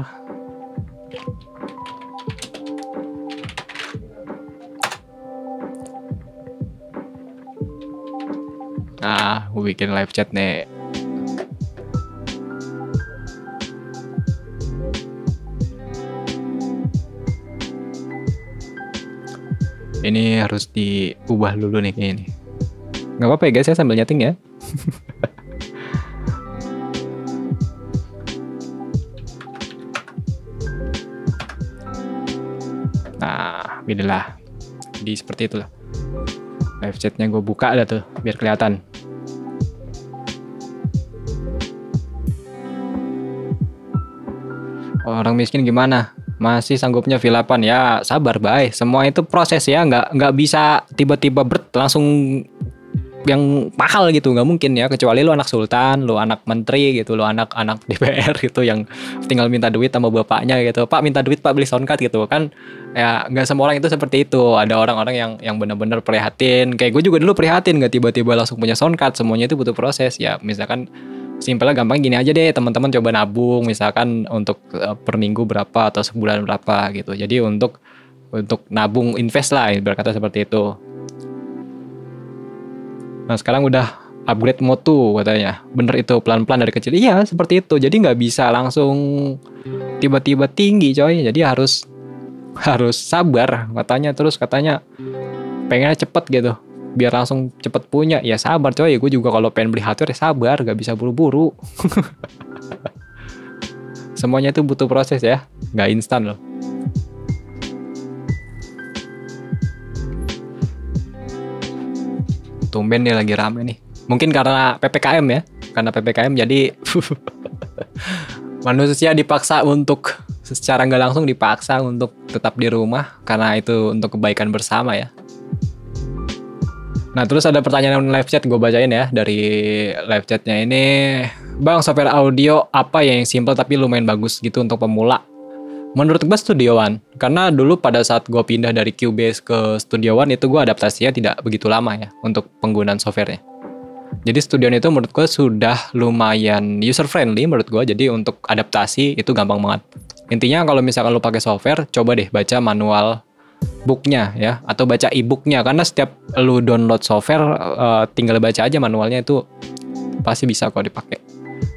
Nah, gue bikin live chat nih. Ini harus diubah dulu nih kayaknya. Nggak apa-apa ya guys ya, sambil nyeting ya. Nah, inilah. Jadi seperti itulah. Live chatnya gue buka dah tuh, biar kelihatan. Orang miskin gimana? Masih sanggupnya V delapan ya, sabar bye. Semua itu proses ya, nggak nggak bisa tiba-tiba bert langsung yang mahal gitu, nggak mungkin ya, kecuali lu anak sultan, lu anak menteri gitu, lu anak-anak D P R gitu yang tinggal minta duit sama bapaknya gitu, Pak minta duit Pak beli sound card gitu kan. Ya nggak semua orang itu seperti itu, ada orang-orang yang yang benar-benar prihatin, kayak gue juga dulu prihatin, nggak tiba-tiba langsung punya sound card, semuanya itu butuh proses ya. Misalkan simpelnya gampang gini aja deh, teman-teman coba nabung misalkan untuk per minggu berapa atau sebulan berapa gitu, jadi untuk untuk nabung invest lah berkata seperti itu. Nah sekarang udah upgrade MOTU katanya. Bener itu, pelan-pelan dari kecil. Iya seperti itu. Jadi nggak bisa langsung tiba-tiba tinggi coy. Jadi harus harus sabar katanya. Terus katanya pengennya cepet gitu, biar langsung cepet punya. Ya sabar coy. Gue juga kalau pengen beli hardware ya sabar, nggak bisa buru-buru. Semuanya itu butuh proses ya, nggak instan loh. Tumben nih lagi rame nih. Mungkin karena P P K M ya. Karena P P K M jadi manusia dipaksa untuk, secara nggak langsung dipaksa untuk tetap di rumah. Karena itu untuk kebaikan bersama ya. Nah terus ada pertanyaan live chat gue bacain ya. Dari live chatnya ini. Bang, software audio apa ya yang simple tapi lumayan bagus gitu untuk pemula? Menurut gue Studio One, karena dulu pada saat gue pindah dari Cubase ke Studio One itu gue adaptasinya tidak begitu lama ya untuk penggunaan softwarenya. Jadi Studio One itu menurut gue sudah lumayan user friendly menurut gue, jadi untuk adaptasi itu gampang banget. Intinya kalau misalkan lo pakai software, coba deh baca manual booknya ya, atau baca e-booknya, karena setiap lo download software uh, tinggal baca aja manualnya, itu pasti bisa kok dipakai,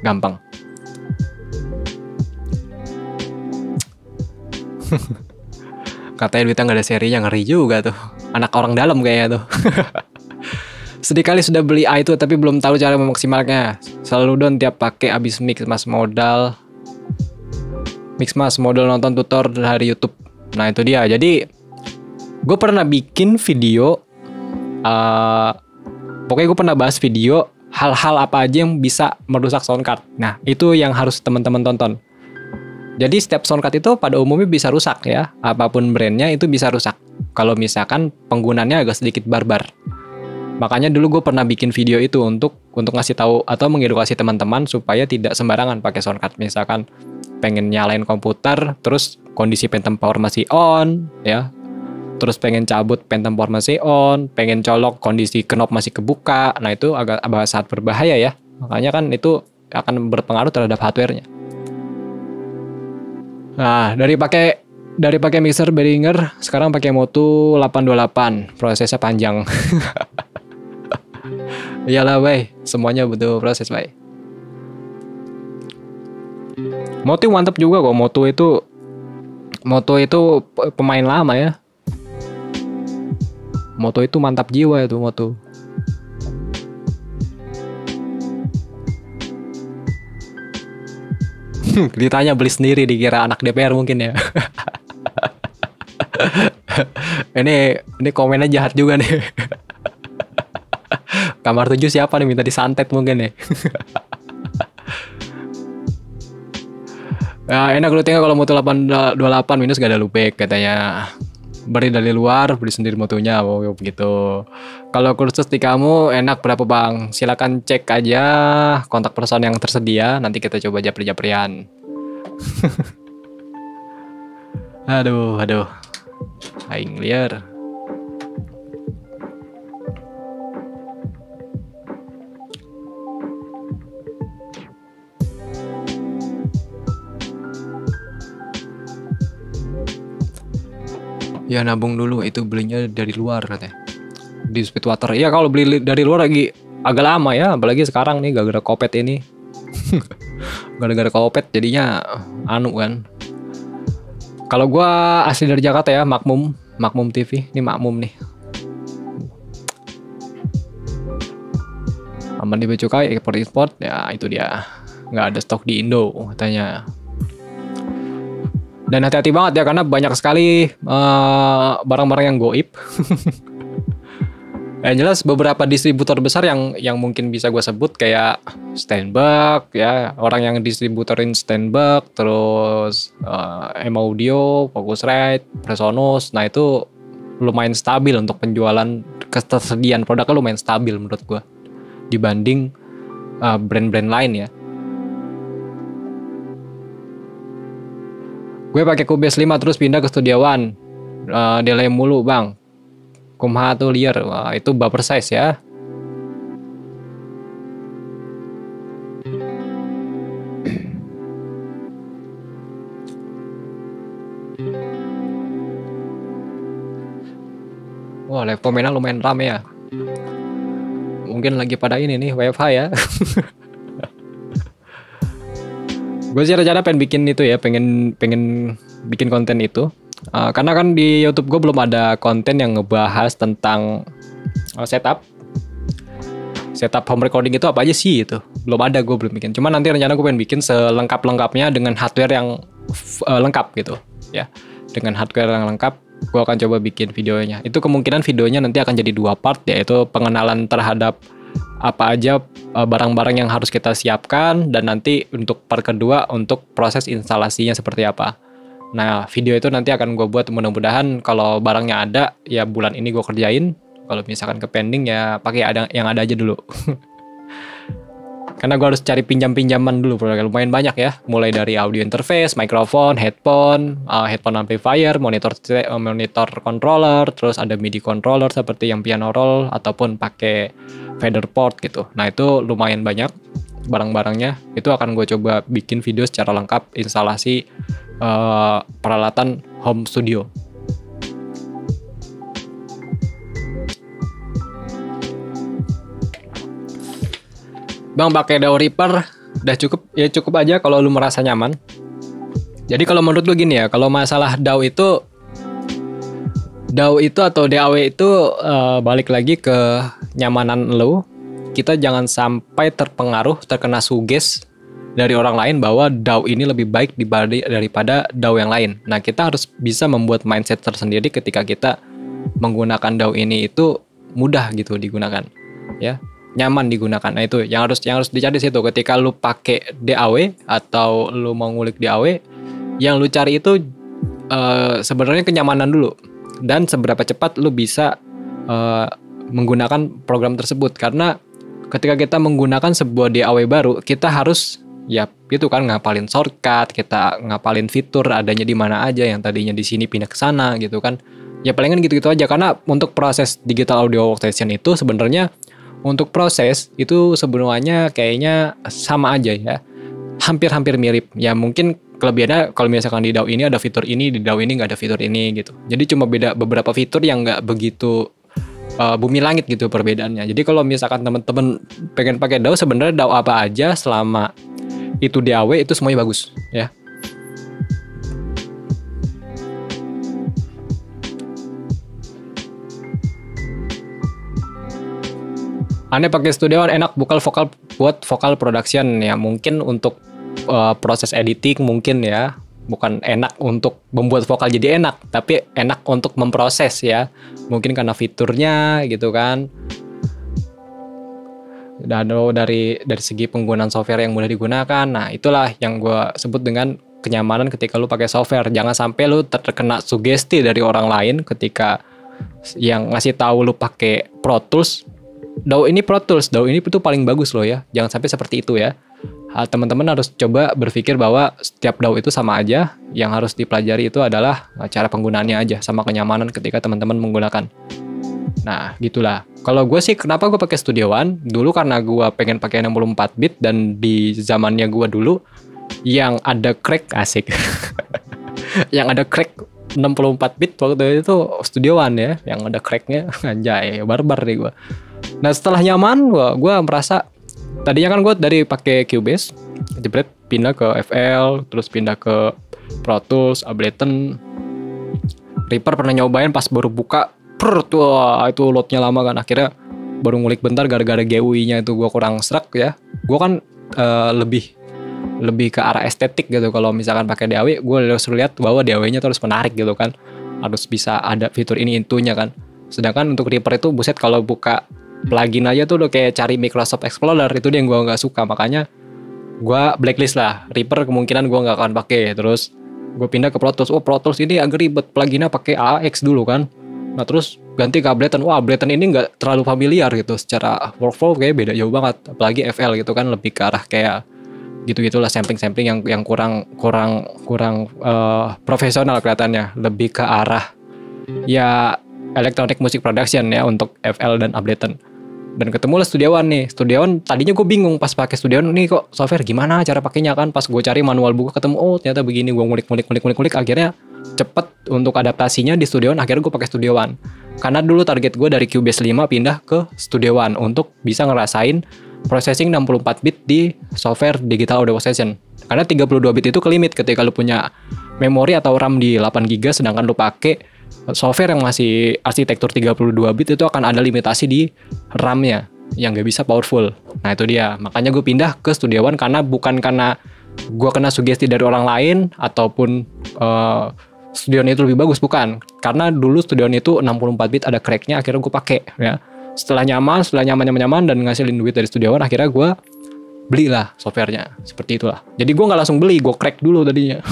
gampang. Katanya duitnya nggak ada serinya, ngeri juga tuh. Anak orang dalam kayaknya tuh. Sedih kali sudah beli i two tapi belum tahu cara memaksimalnya. Selalu down tiap pakai abis mix mas modal. Mix mas modal nonton tutor dari YouTube. Nah itu dia. Jadi gue pernah bikin video. Uh, pokoknya gue pernah bahas video hal-hal apa aja yang bisa merusak sound card. Nah itu yang harus teman-teman tonton. Jadi setiap sound card itu pada umumnya bisa rusak ya, apapun brandnya itu bisa rusak kalau misalkan penggunaannya agak sedikit barbar. Makanya dulu gue pernah bikin video itu untuk untuk ngasih tahu atau mengedukasi teman-teman supaya tidak sembarangan pakai sound card. Misalkan pengen nyalain komputer, terus kondisi phantom power masih on ya, terus pengen cabut phantom power masih on, pengen colok kondisi knob masih kebuka. Nah itu agak sangat berbahaya ya. Makanya kan itu akan berpengaruh terhadap hardwarenya. Nah, dari pakai dari pakai mixer Behringer, sekarang pakai MOTU delapan dua delapan. Prosesnya panjang. Iyalah, bay. Semuanya butuh proses, bay. MOTU mantep juga kok. MOTU itu MOTU itu pemain lama ya. MOTU itu mantap jiwa itu MOTU. Ditanya beli sendiri, dikira anak D P R mungkin ya. ini ini komennya jahat juga nih. Kamar tujuh siapa nih, minta disantet mungkin nih. Nah, enak lu tinggal kalau MOTU delapan dua delapan minus gak ada loopback katanya. Beri dari luar, beli sendiri motonya, wow, gitu. Kalau kursus di kamu enak berapa bang? Silahkan cek aja kontak person yang tersedia, nanti kita coba japri-japrian. aduh, aduh, aing liar. Ya nabung dulu, itu belinya dari luar katanya. Di Speedwater. Iya kalau beli dari luar lagi agak lama ya. Apalagi sekarang nih gara-gara Kopet ini. Gara-gara Kopet jadinya anu kan. Kalau gua asli dari Jakarta ya, Makmum. Makmum T V. Ini Makmum nih. Aman di Becukai, ekspor-ekspor. Ya itu dia. Nggak ada stok di Indo katanya. Dan hati-hati banget ya, karena banyak sekali uh, barang-barang yang goib. Yang jelas beberapa distributor besar yang yang mungkin bisa gue sebut kayak Steinberg ya, orang yang distributorin Steinberg, terus uh, M Audio, Focusrite, Presonus. Nah itu lumayan stabil untuk penjualan ketersediaan produknya lumayan stabil menurut gue dibanding brand-brand uh, lain ya. Gue pakai Cubase lima terus pindah ke Studio One, uh, delay mulu bang, kumaha tuh liar. Wah, itu buffer size ya. Wah, live komenan lumayan rame ya. Mungkin lagi pada ini nih W F H ya. Gue sih rencana pengen bikin itu ya, pengen pengen bikin konten itu. Uh, karena kan di YouTube gue belum ada konten yang ngebahas tentang uh, setup, setup home recording itu apa aja sih itu. Belum ada, gue belum bikin. Cuma nanti rencana gue pengen bikin selengkap-lengkapnya dengan hardware yang uh, lengkap gitu, ya. Dengan hardware yang lengkap. Gue akan coba bikin videonya. Itu kemungkinan videonya nanti akan jadi dua part, yaitu pengenalan terhadap apa aja barang-barang yang harus kita siapkan, dan nanti untuk part kedua untuk proses instalasinya seperti apa. Nah, video itu nanti akan gue buat, mudah-mudahan kalau barangnya ada ya bulan ini gue kerjain. Kalau misalkan ke pending ya pakai ada yang ada aja dulu. Karena gue harus cari pinjam-pinjaman dulu, lumayan banyak ya. Mulai dari audio interface, microphone, headphone, uh, headphone amplifier, monitor monitor controller, terus ada M I D I controller seperti yang piano roll ataupun pakai fader port gitu. Nah, itu lumayan banyak barang-barangnya. Itu akan gue coba bikin video secara lengkap instalasi uh, peralatan home studio. Bang, pakai D A W Reaper udah cukup ya, cukup aja kalau lu merasa nyaman. Jadi kalau menurut gue gini ya, kalau masalah D A W itu D A W itu atau D A W itu uh, balik lagi ke nyamanan lu. Kita jangan sampai terpengaruh, terkena suges dari orang lain bahwa D A W ini lebih baik daripada D A W yang lain. Nah, kita harus bisa membuat mindset tersendiri ketika kita menggunakan D A W ini, itu mudah gitu digunakan ya, nyaman digunakan. Nah, itu yang harus yang harus dicari situ. Ketika lu pakai D A W atau lu mau ngulik D A W, yang lu cari itu uh, sebenarnya kenyamanan dulu dan seberapa cepat lu bisa uh, menggunakan program tersebut. Karena ketika kita menggunakan sebuah D A W baru, kita harus ya gitu kan, ngapalin shortcut, kita ngapalin fitur adanya di mana aja, yang tadinya di sini pindah ke sana gitu kan. Ya palingan gitu-gitu aja, karena untuk proses digital audio workstation itu sebenarnya untuk proses itu sebenarnya kayaknya sama aja ya, hampir-hampir mirip ya. Mungkin kelebihannya kalau misalkan di D A W ini ada fitur ini, di D A W ini nggak ada fitur ini gitu. Jadi cuma beda beberapa fitur yang nggak begitu uh, bumi langit gitu perbedaannya. Jadi kalau misalkan teman-teman pengen pakai D A W, sebenarnya D A W apa aja selama itu D A W itu semuanya bagus ya. Aneh pakai Studio One enak bukan vokal buat vokal production ya, mungkin untuk uh, proses editing mungkin ya, bukan enak untuk membuat vokal jadi enak, tapi enak untuk memproses ya, mungkin karena fiturnya gitu kan. Dan dari dari segi penggunaan software yang mudah digunakan, nah itulah yang gue sebut dengan kenyamanan ketika lu pakai software. Jangan sampai lu terkena sugesti dari orang lain ketika yang ngasih tahu lu pakai Pro Tools. D A W ini Pro Tools, D A W ini itu paling bagus loh ya. Jangan sampai seperti itu ya. Teman-teman harus coba berpikir bahwa setiap D A W itu sama aja. Yang harus dipelajari itu adalah cara penggunaannya aja, sama kenyamanan ketika teman-teman menggunakan. Nah, gitulah. Kalau gue sih, kenapa gue pakai Studio One? Dulu karena gue pengen pakai enam puluh empat bit, dan di zamannya gue dulu yang ada crack asik. Yang ada crack enam puluh empat bit waktu itu Studio One ya, yang ada cracknya. Anjay, barbar nih gue. Nah, setelah nyaman, gue merasa tadinya kan gue dari pakai Cubase, jebret pindah ke F L, terus pindah ke Pro Tools, Ableton, Reaper pernah nyobain pas baru buka, per tuh itu loadnya lama kan, akhirnya baru ngulik bentar gara-gara G U I-nya itu gue kurang serak ya. Gue kan uh, lebih lebih ke arah estetik gitu. Kalau misalkan pakai D A W, gue harus lihat bahwa D A W-nya harus menarik gitu kan, harus bisa ada fitur ini intunya kan. Sedangkan untuk Reaper itu buset, kalau buka plugin aja tuh udah kayak cari Microsoft Explorer. Itu dia yang gue nggak suka, makanya gue blacklist lah Reaper, kemungkinan gue nggak akan pakai. Terus gue pindah ke Pro Tools. Oh, Pro Tools ini agak ribet, pluginnya pakai A X dulu kan, Nah terus ganti ke Ableton. Wah, Ableton ini nggak terlalu familiar gitu, secara workflow kayak beda jauh banget. Apalagi F L gitu kan lebih ke arah kayak gitu-gitulah, sampling-sampling yang yang kurang kurang kurang uh, profesional kelihatannya, lebih ke arah ya electronic music production ya untuk F L dan Ableton. Dan ketemulah Studio One nih. Studio One tadinya gue bingung pas pakai Studio One, ini kok software gimana cara pakainya kan. Pas gue cari manual buku ketemu, oh ternyata begini. Gue ngulik-ngulik-ngulik-ngulik, akhirnya cepet untuk adaptasinya di Studio One. Akhirnya gue pakai Studio One karena dulu target gue dari Cubase lima pindah ke Studio One untuk bisa ngerasain processing enam puluh empat bit di software digital audio processing. Karena tiga puluh dua bit itu kelimit ketika lu punya memori atau RAM di delapan giga, sedangkan lu pakai software yang masih arsitektur tiga puluh dua bit itu akan ada limitasi di RAM-nya yang nggak bisa powerful. Nah itu dia, makanya gue pindah ke Studio One karena bukan karena gue kena sugesti dari orang lain ataupun uh, Studio One itu lebih bagus, bukan. Karena dulu Studio One itu enam puluh empat bit ada crack-nya, akhirnya gue pakai ya. Setelah nyaman, setelah nyaman-nyaman dan ngasilin duit dari Studio One, akhirnya gue belilah softwarenya, seperti itulah. Jadi gue nggak langsung beli, gue crack dulu tadinya.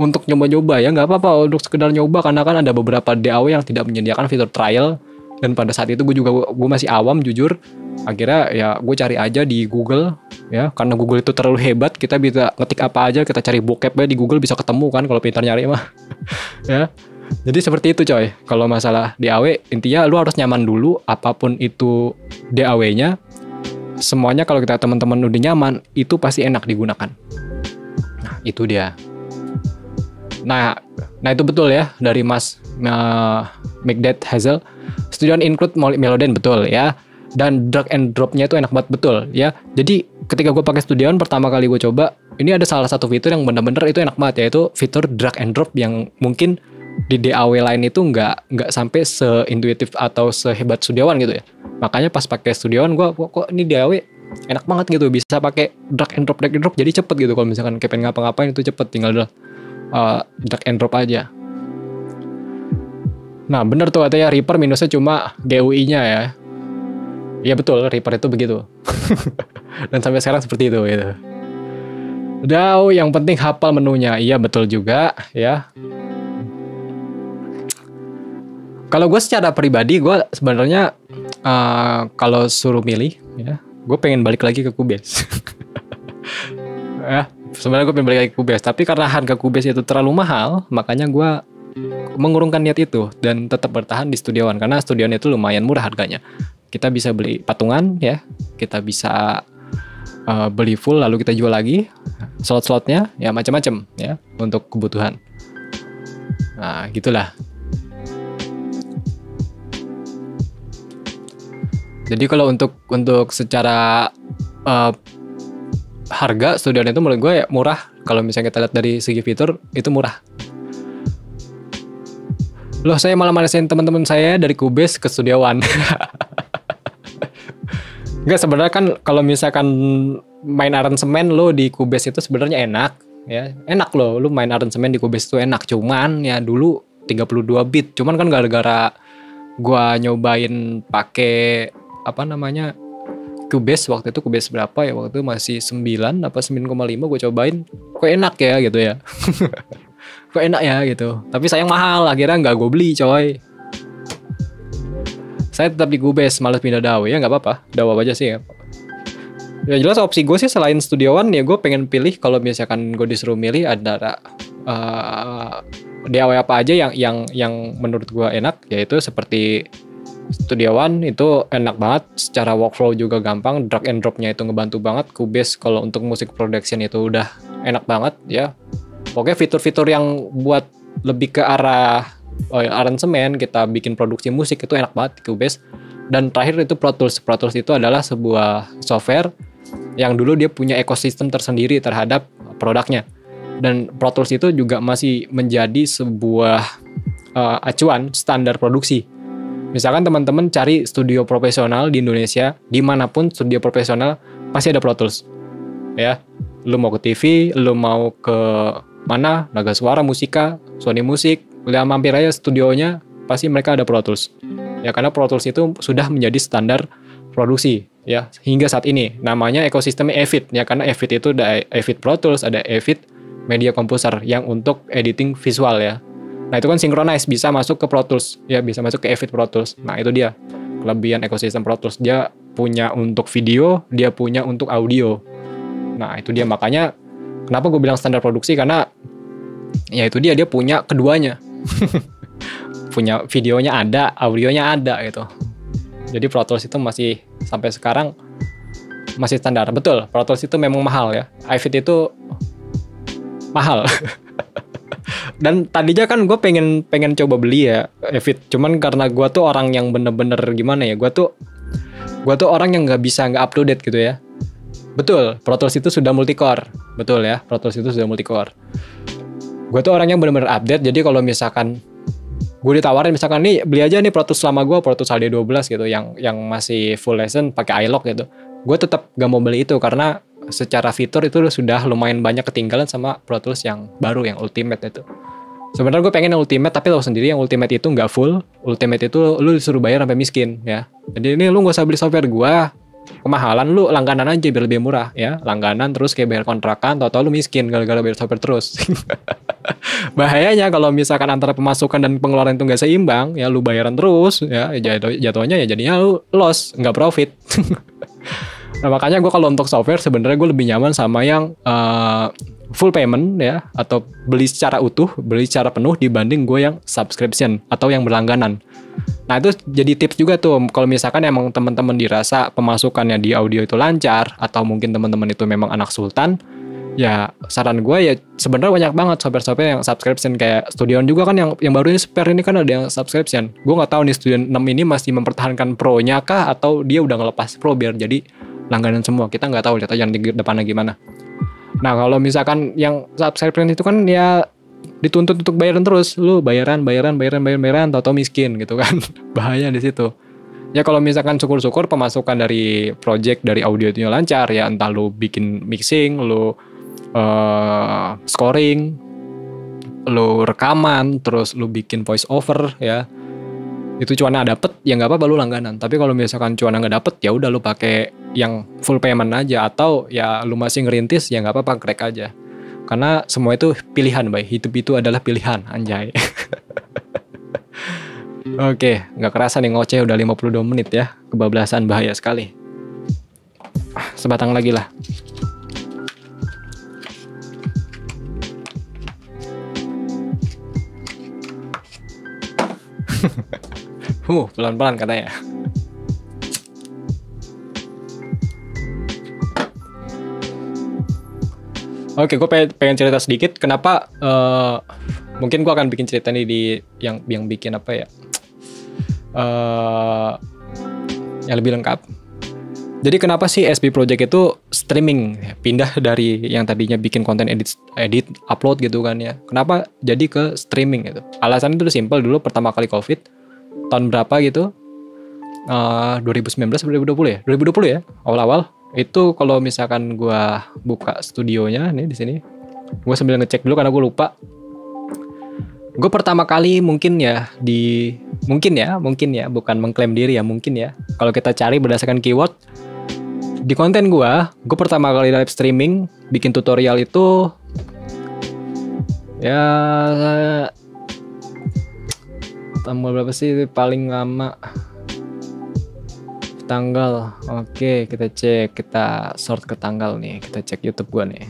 Untuk nyoba-nyoba ya, nggak apa-apa untuk sekedar nyoba, karena kan ada beberapa D A W yang tidak menyediakan fitur trial. Dan pada saat itu gue juga gue masih awam jujur. Akhirnya ya gue cari aja di Google ya, karena Google itu terlalu hebat, kita bisa ngetik apa aja, kita cari bokepnya di Google bisa ketemu kan kalau pintar nyari mah. Ya jadi seperti itu coy, kalau masalah D A W. Intinya lu harus nyaman dulu apapun itu D A W-nya. Semuanya kalau kita teman-teman udah nyaman, itu pasti enak digunakan. Nah itu dia. Nah, nah itu betul ya dari Mas uh, Magdet Hazel. Studio One include Melodyne, betul ya. Dan drag and dropnya itu enak banget, betul ya. Jadi ketika gue pakai Studio One pertama kali gue coba, ini ada salah satu fitur yang bener-bener itu enak banget, yaitu fitur drag and drop yang mungkin di D A W lain itu nggak nggak sampai seintuitif atau sehebat Studio One gitu ya. Makanya pas pakai Studio One gue kok, kok ini D A W enak banget gitu, bisa pakai drag and drop drag and drop jadi cepet gitu. Kalau misalkan kepengen ngapa-ngapain itu cepet, tinggal udah Uh, drag and drop aja. Nah bener tuh katanya Reaper minusnya cuma G U I-nya ya. Ya betul, Reaper itu begitu. Dan sampai sekarang seperti itu gitu. D A W yang penting hafal menunya. Iya betul juga ya. Kalau gue secara pribadi, gue sebenarnya uh, kalau suruh milih ya, gue pengen balik lagi ke Cubase. Ya sebenarnya gue pengen balik lagi ke Cubase, tapi karena harga Cubase itu terlalu mahal, makanya gue mengurungkan niat itu dan tetap bertahan di Studio One karena Studio One itu lumayan murah harganya. Kita bisa beli patungan ya, kita bisa uh, beli full lalu kita jual lagi slot-slotnya ya, macam-macam ya untuk kebutuhan. Nah gitulah. Jadi kalau untuk untuk secara uh, harga Studio One itu menurut gue ya murah. Kalau misalnya kita lihat dari segi fitur itu murah. Loh saya malah malesin teman-teman saya dari Cubase ke Studio One. Enggak, sebenarnya kan kalau misalkan main aransemen lo di Cubase itu sebenarnya enak ya. Enak lo, lo main aransemen di Cubase itu enak. Cuman ya dulu tiga puluh dua bit. Cuman kan gara-gara gue nyobain pakai apa namanya Cubase, waktu itu Cubase berapa ya, waktu itu masih sembilan apa sembilan koma lima, gue cobain kok enak ya gitu ya. Kok enak ya gitu, tapi sayang mahal, akhirnya nggak gue beli coy. Saya tetap di Cubase, malas pindah D A W ya, nggak apa-apa, D A W aja sih ya. Ya jelas opsi gue sih selain Studio One ya, gue pengen pilih kalau misalkan gue disuruh milih antara uh, D A W apa aja yang yang yang menurut gue enak, yaitu seperti Studio One itu enak banget, secara workflow juga gampang, drag and dropnya itu ngebantu banget. Cubase kalau untuk musik production itu udah enak banget ya. Oke, fitur-fitur yang buat lebih ke arah oh, aransemen, kita bikin produksi musik itu enak banget Cubase. Dan terakhir itu Pro Tools. Pro Tools itu adalah sebuah software yang dulu dia punya ekosistem tersendiri terhadap produknya. Dan Pro Tools itu juga masih menjadi sebuah uh, acuan standar produksi. Misalkan teman-teman cari studio profesional di Indonesia, dimanapun studio profesional pasti ada Pro Tools. Ya, lu mau ke T V, lu mau ke mana, Naga Suara, Musika, Sony Music, lihat mampir aja studionya, pasti mereka ada Pro Tools. Ya, karena Pro Tools itu sudah menjadi standar produksi ya hingga saat ini. Namanya ekosistemnya Avid ya, karena Avid itu ada Avid Pro Tools, ada Avid Media Composer yang untuk editing visual ya. Nah itu kan synchronize, bisa masuk ke Pro Tools, ya bisa masuk ke Avid Pro Tools. Nah itu dia kelebihan ekosistem Pro Tools, dia punya untuk video, dia punya untuk audio. Nah itu dia, makanya kenapa gue bilang standar produksi, karena ya itu dia, dia punya keduanya. Punya videonya ada, audionya ada gitu. Jadi Pro Tools itu masih sampai sekarang masih standar. Betul, Pro Tools itu memang mahal ya. Avid itu mahal. Dan tadinya kan gue pengen pengen coba beli ya Avid. Cuman karena gue tuh orang yang bener-bener gimana ya, gue tuh gue tuh orang yang nggak bisa nggak up to date gitu ya. Betul, Pro Tools itu sudah multicore. Betul ya, Pro Tools itu sudah multicore. Gue tuh orang yang bener-bener update. Jadi kalau misalkan gue ditawarin misalkan nih beli aja nih Pro Tools lama gue, Pro Tools H D dua belas gitu yang yang masih full lesson pakai iLok gitu, gue tetap gak mau beli itu karena secara fitur itu sudah lumayan banyak ketinggalan sama Pro Tools yang baru, yang Ultimate itu. Sebenarnya gue pengen yang Ultimate, tapi lo sendiri yang Ultimate itu nggak full. Ultimate itu lu disuruh bayar sampai miskin ya. Jadi ini lu gak usah beli software gue kemahalan, lu langganan aja biar lebih murah ya. Langganan terus kayak bayar kontrakan, tau-tau lu miskin gara-gara bayar software terus. Bahayanya kalau misalkan antara pemasukan dan pengeluaran itu nggak seimbang, ya lu bayaran terus, ya jatuhnya ya jadinya lu loss, nggak profit. Nah makanya gue kalau untuk software sebenarnya gue lebih nyaman sama yang uh, full payment ya, atau beli secara utuh, beli secara penuh dibanding gue yang subscription atau yang berlangganan. Nah itu jadi tips juga tuh, kalau misalkan emang teman-teman dirasa pemasukannya di audio itu lancar, atau mungkin teman-teman itu memang anak sultan. Ya saran gue ya sebenarnya banyak banget software-software yang subscription, kayak Studio One juga kan yang yang baru ini, spare ini kan ada yang subscription. Gue nggak tahu nih Studio enam ini masih mempertahankan Pro-nya kah, atau dia udah ngelepas Pro biar jadi langganan semua. Kita nggak tahu, lihat aja nanti depannya gimana. Nah kalau misalkan yang subscription itu kan ya dituntut untuk bayaran terus, lu bayaran bayaran bayaran bayaran bayaran, tau-tau miskin gitu kan. Bahaya di situ. Ya kalau misalkan syukur-syukur pemasukan dari project, dari audio itu lancar ya, entah lu bikin mixing, lu uh, scoring, lu rekaman, terus lu bikin voice over ya, itu cuana dapet ya nggak apa-apa, lu langganan. Tapi kalau misalkan cuana nggak dapet ya udah lu pakai yang full payment aja, atau ya lu masih ngerintis ya nggak apa-apa, crack aja. Karena semua itu pilihan, bay. Hidup itu adalah pilihan, anjay. Oke, nggak kerasa nih ngoceh udah lima puluh dua menit ya. Kebablasan, bahaya sekali. Sebatang lagi lah. Huh, pelan-pelan katanya. Oke, gue pengen cerita sedikit. Kenapa? Uh, mungkin gue akan bikin cerita nih di yang yang bikin apa ya? Uh, yang lebih lengkap. Jadi kenapa sih S B Project itu streaming, pindah dari yang tadinya bikin konten edit edit upload gitu kan ya. Kenapa jadi ke streaming gitu? Alasannya itu simpel, dulu pertama kali Covid tahun berapa gitu? Uh, dua ribu sembilan belas dua ribu dua puluh ya? dua ribu dua puluh ya, awal-awal. Itu kalau misalkan gua buka studionya nih di sini. Gua sambil ngecek dulu karena gua lupa. Gue pertama kali mungkin ya di mungkin ya mungkin ya bukan mengklaim diri ya, mungkin ya kalau kita cari berdasarkan keyword di konten gue gue pertama kali live streaming bikin tutorial itu ya tanggal berapa sih paling lama tanggal. Oke, kita cek, kita sort ke tanggal nih, kita cek YouTube gue nih.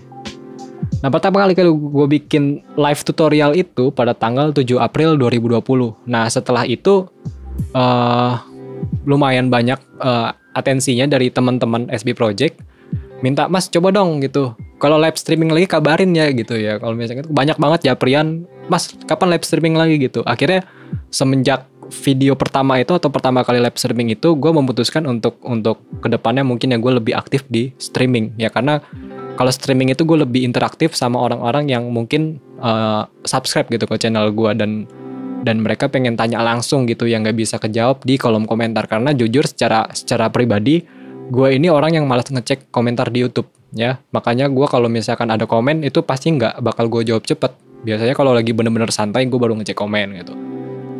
Nah pertama kali kalau gue bikin live tutorial itu pada tanggal tujuh April dua ribu dua puluh. Nah setelah itu uh, lumayan banyak uh, atensinya dari teman-teman S B Project. Minta mas coba dong gitu, kalau live streaming lagi kabarin ya gitu ya. Kalau misalnya itu banyak banget japrian, mas kapan live streaming lagi gitu. Akhirnya semenjak video pertama itu atau pertama kali live streaming itu, gue memutuskan untuk untuk kedepannya mungkin ya gue lebih aktif di streaming ya, karena kalau streaming itu gue lebih interaktif sama orang-orang yang mungkin uh, subscribe gitu ke channel gue, dan dan mereka pengen tanya langsung gitu yang nggak bisa kejawab di kolom komentar. Karena jujur secara secara pribadi gue ini orang yang malas ngecek komentar di YouTube ya, makanya gue kalau misalkan ada komen itu pasti nggak bakal gue jawab cepet. Biasanya kalau lagi bener-bener santai gue baru ngecek komen gitu.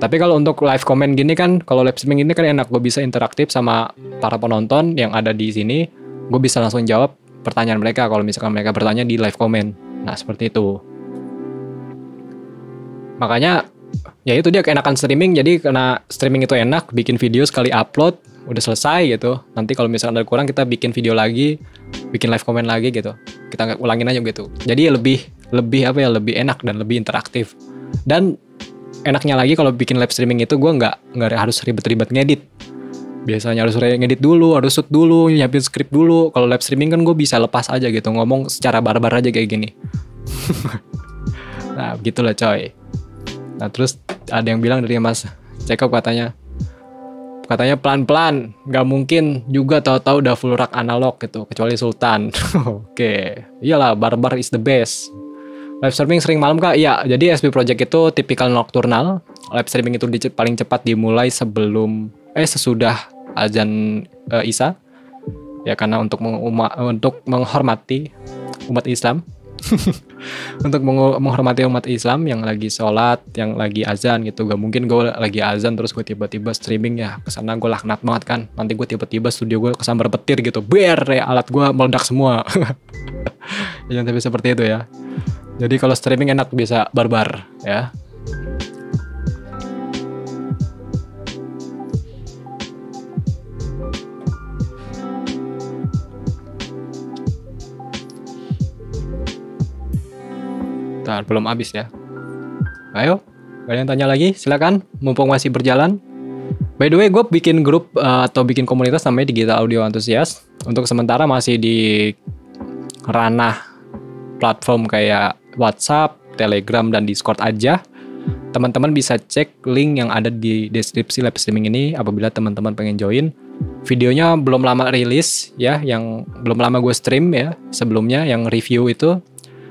Tapi kalau untuk live comment gini kan, kalau live streaming ini kan enak, gue bisa interaktif sama para penonton yang ada di sini. Gue bisa langsung jawab pertanyaan mereka kalau misalkan mereka bertanya di live comment. Nah seperti itu. Makanya ya itu dia keenakan streaming, jadi karena streaming itu enak, bikin video sekali upload udah selesai gitu. Nanti kalau misalkan ada kurang kita bikin video lagi, bikin live comment lagi gitu. Kita ulangin aja gitu. Jadi lebih lebih apa ya, lebih enak dan lebih interaktif. Dan enaknya lagi kalau bikin live streaming itu gue nggak nggak harus ribet-ribet ngedit. Biasanya harus ngedit dulu, harus shoot dulu, nyiapin skrip dulu. Kalau live streaming kan gue bisa lepas aja gitu, ngomong secara barbar aja kayak gini. Nah begitulah coy. Nah terus ada yang bilang dari Mas Cekop katanya, katanya pelan-pelan, gak mungkin juga tahu-tahu udah full rack analog gitu, kecuali Sultan. Oke, iyalah barbar is the best. Live streaming sering malam kak? Iya, jadi S B Project itu tipikal nocturnal. Live streaming itu paling cepat dimulai sebelum, eh sesudah azan e, Isya. Ya karena untuk menguma, untuk menghormati umat Islam. Untuk menghormati umat Islam yang lagi sholat, yang lagi azan gitu. Gak mungkin gue lagi azan terus gue tiba-tiba streaming ya. Kesana gue laknat banget kan. Nanti gue tiba-tiba studio gue kesambar petir gitu. Ber, ya, alat gue meledak semua. Jangan sampai seperti itu ya. Jadi kalau streaming enak bisa barbar ya. Nah, belum habis ya. Ayo, kalian tanya lagi, silakan. Mumpung masih berjalan. By the way, gue bikin grup uh, atau bikin komunitas namanya Digital Audio Enthusiast. Untuk sementara masih di ranah platform kayak WhatsApp, Telegram, dan Discord aja. Teman-teman bisa cek link yang ada di deskripsi live streaming ini apabila teman-teman pengen join. Videonya belum lama rilis ya, yang belum lama gue stream ya sebelumnya yang review itu.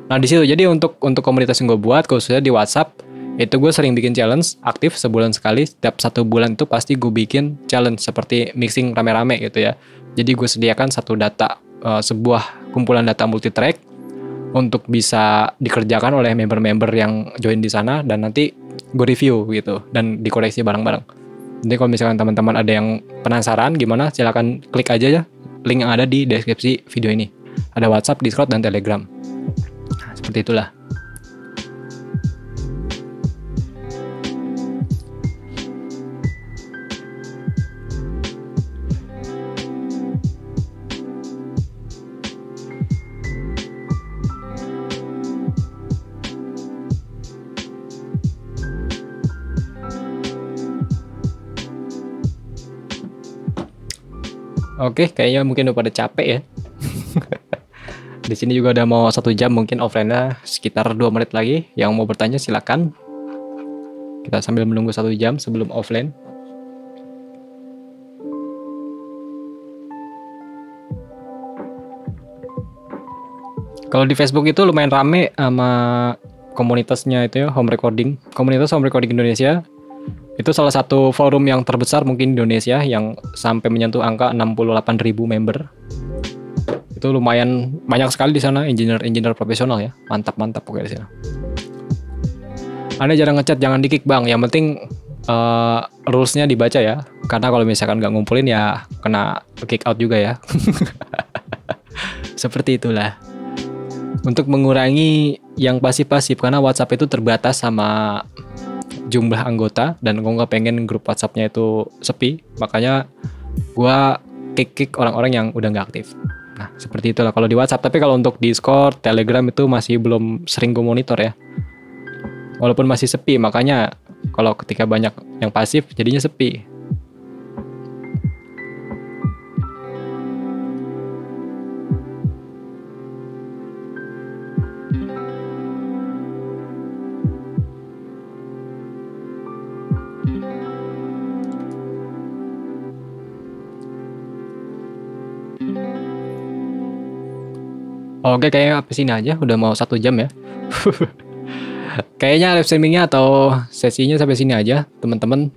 Nah di situ jadi untuk untuk komunitas yang gue buat khususnya di WhatsApp itu gue sering bikin challenge aktif sebulan sekali, setiap satu bulan itu pasti gue bikin challenge seperti mixing rame-rame gitu ya. Jadi gue sediakan satu data uh, sebuah kumpulan data multitrack untuk bisa dikerjakan oleh member-member yang join di sana dan nanti gue review gitu dan dikoreksi bareng-bareng. Jadi kalau misalkan teman-teman ada yang penasaran gimana silakan klik aja ya link yang ada di deskripsi video ini. Ada WhatsApp, Discord, dan Telegram. Seperti itulah. Oke, kayaknya mungkin udah pada capek ya. Di sini juga udah mau satu jam, mungkin offline-nya sekitar dua menit lagi. Yang mau bertanya silakan. Kita sambil menunggu satu jam sebelum offline. Kalau di Facebook itu lumayan rame sama komunitasnya itu ya, Home Recording. Komunitas Home Recording Indonesia. Itu salah satu forum yang terbesar mungkin di Indonesia yang sampai menyentuh angka enam puluh delapan ribu member. Itu lumayan banyak sekali di sana engineer-engineer profesional ya. Mantap-mantap pokoknya di sana. Anda jarang ngechat, jangan dikik bang. Yang penting uh, rules-nya dibaca ya. Karena kalau misalkan nggak ngumpulin ya kena kick out juga ya. Seperti itulah. Untuk mengurangi yang pasif-pasif karena WhatsApp itu terbatas sama jumlah anggota dan gue nggak pengen grup WhatsApp-nya itu sepi. Makanya gue kick-kick orang-orang yang udah nggak aktif. Nah, seperti itulah kalau di WhatsApp. Tapi kalau untuk Discord, Telegram itu masih belum sering gue monitor ya. Walaupun masih sepi, makanya kalau ketika banyak yang pasif jadinya sepi. Oke, kayaknya apa sini aja, udah mau satu jam ya. Kayaknya live streamingnya atau sesinya sampai sini aja, teman-teman.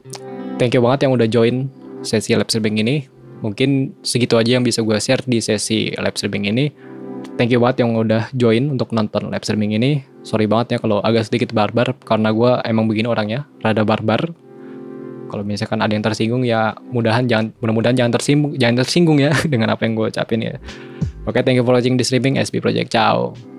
Thank you banget yang udah join sesi live streaming ini. Mungkin segitu aja yang bisa gue share di sesi live streaming ini. Thank you banget yang udah join untuk nonton live streaming ini. Sorry banget ya kalau agak sedikit barbar, karena gue emang begini orangnya, rada barbar. Kalau misalkan ada yang tersinggung ya mudahan jangan, mudah-mudahan jangan tersinggung, jangan tersinggung ya dengan apa yang gue ucapin ya. Oke, okay, thank you for watching this streaming S B Project. Ciao.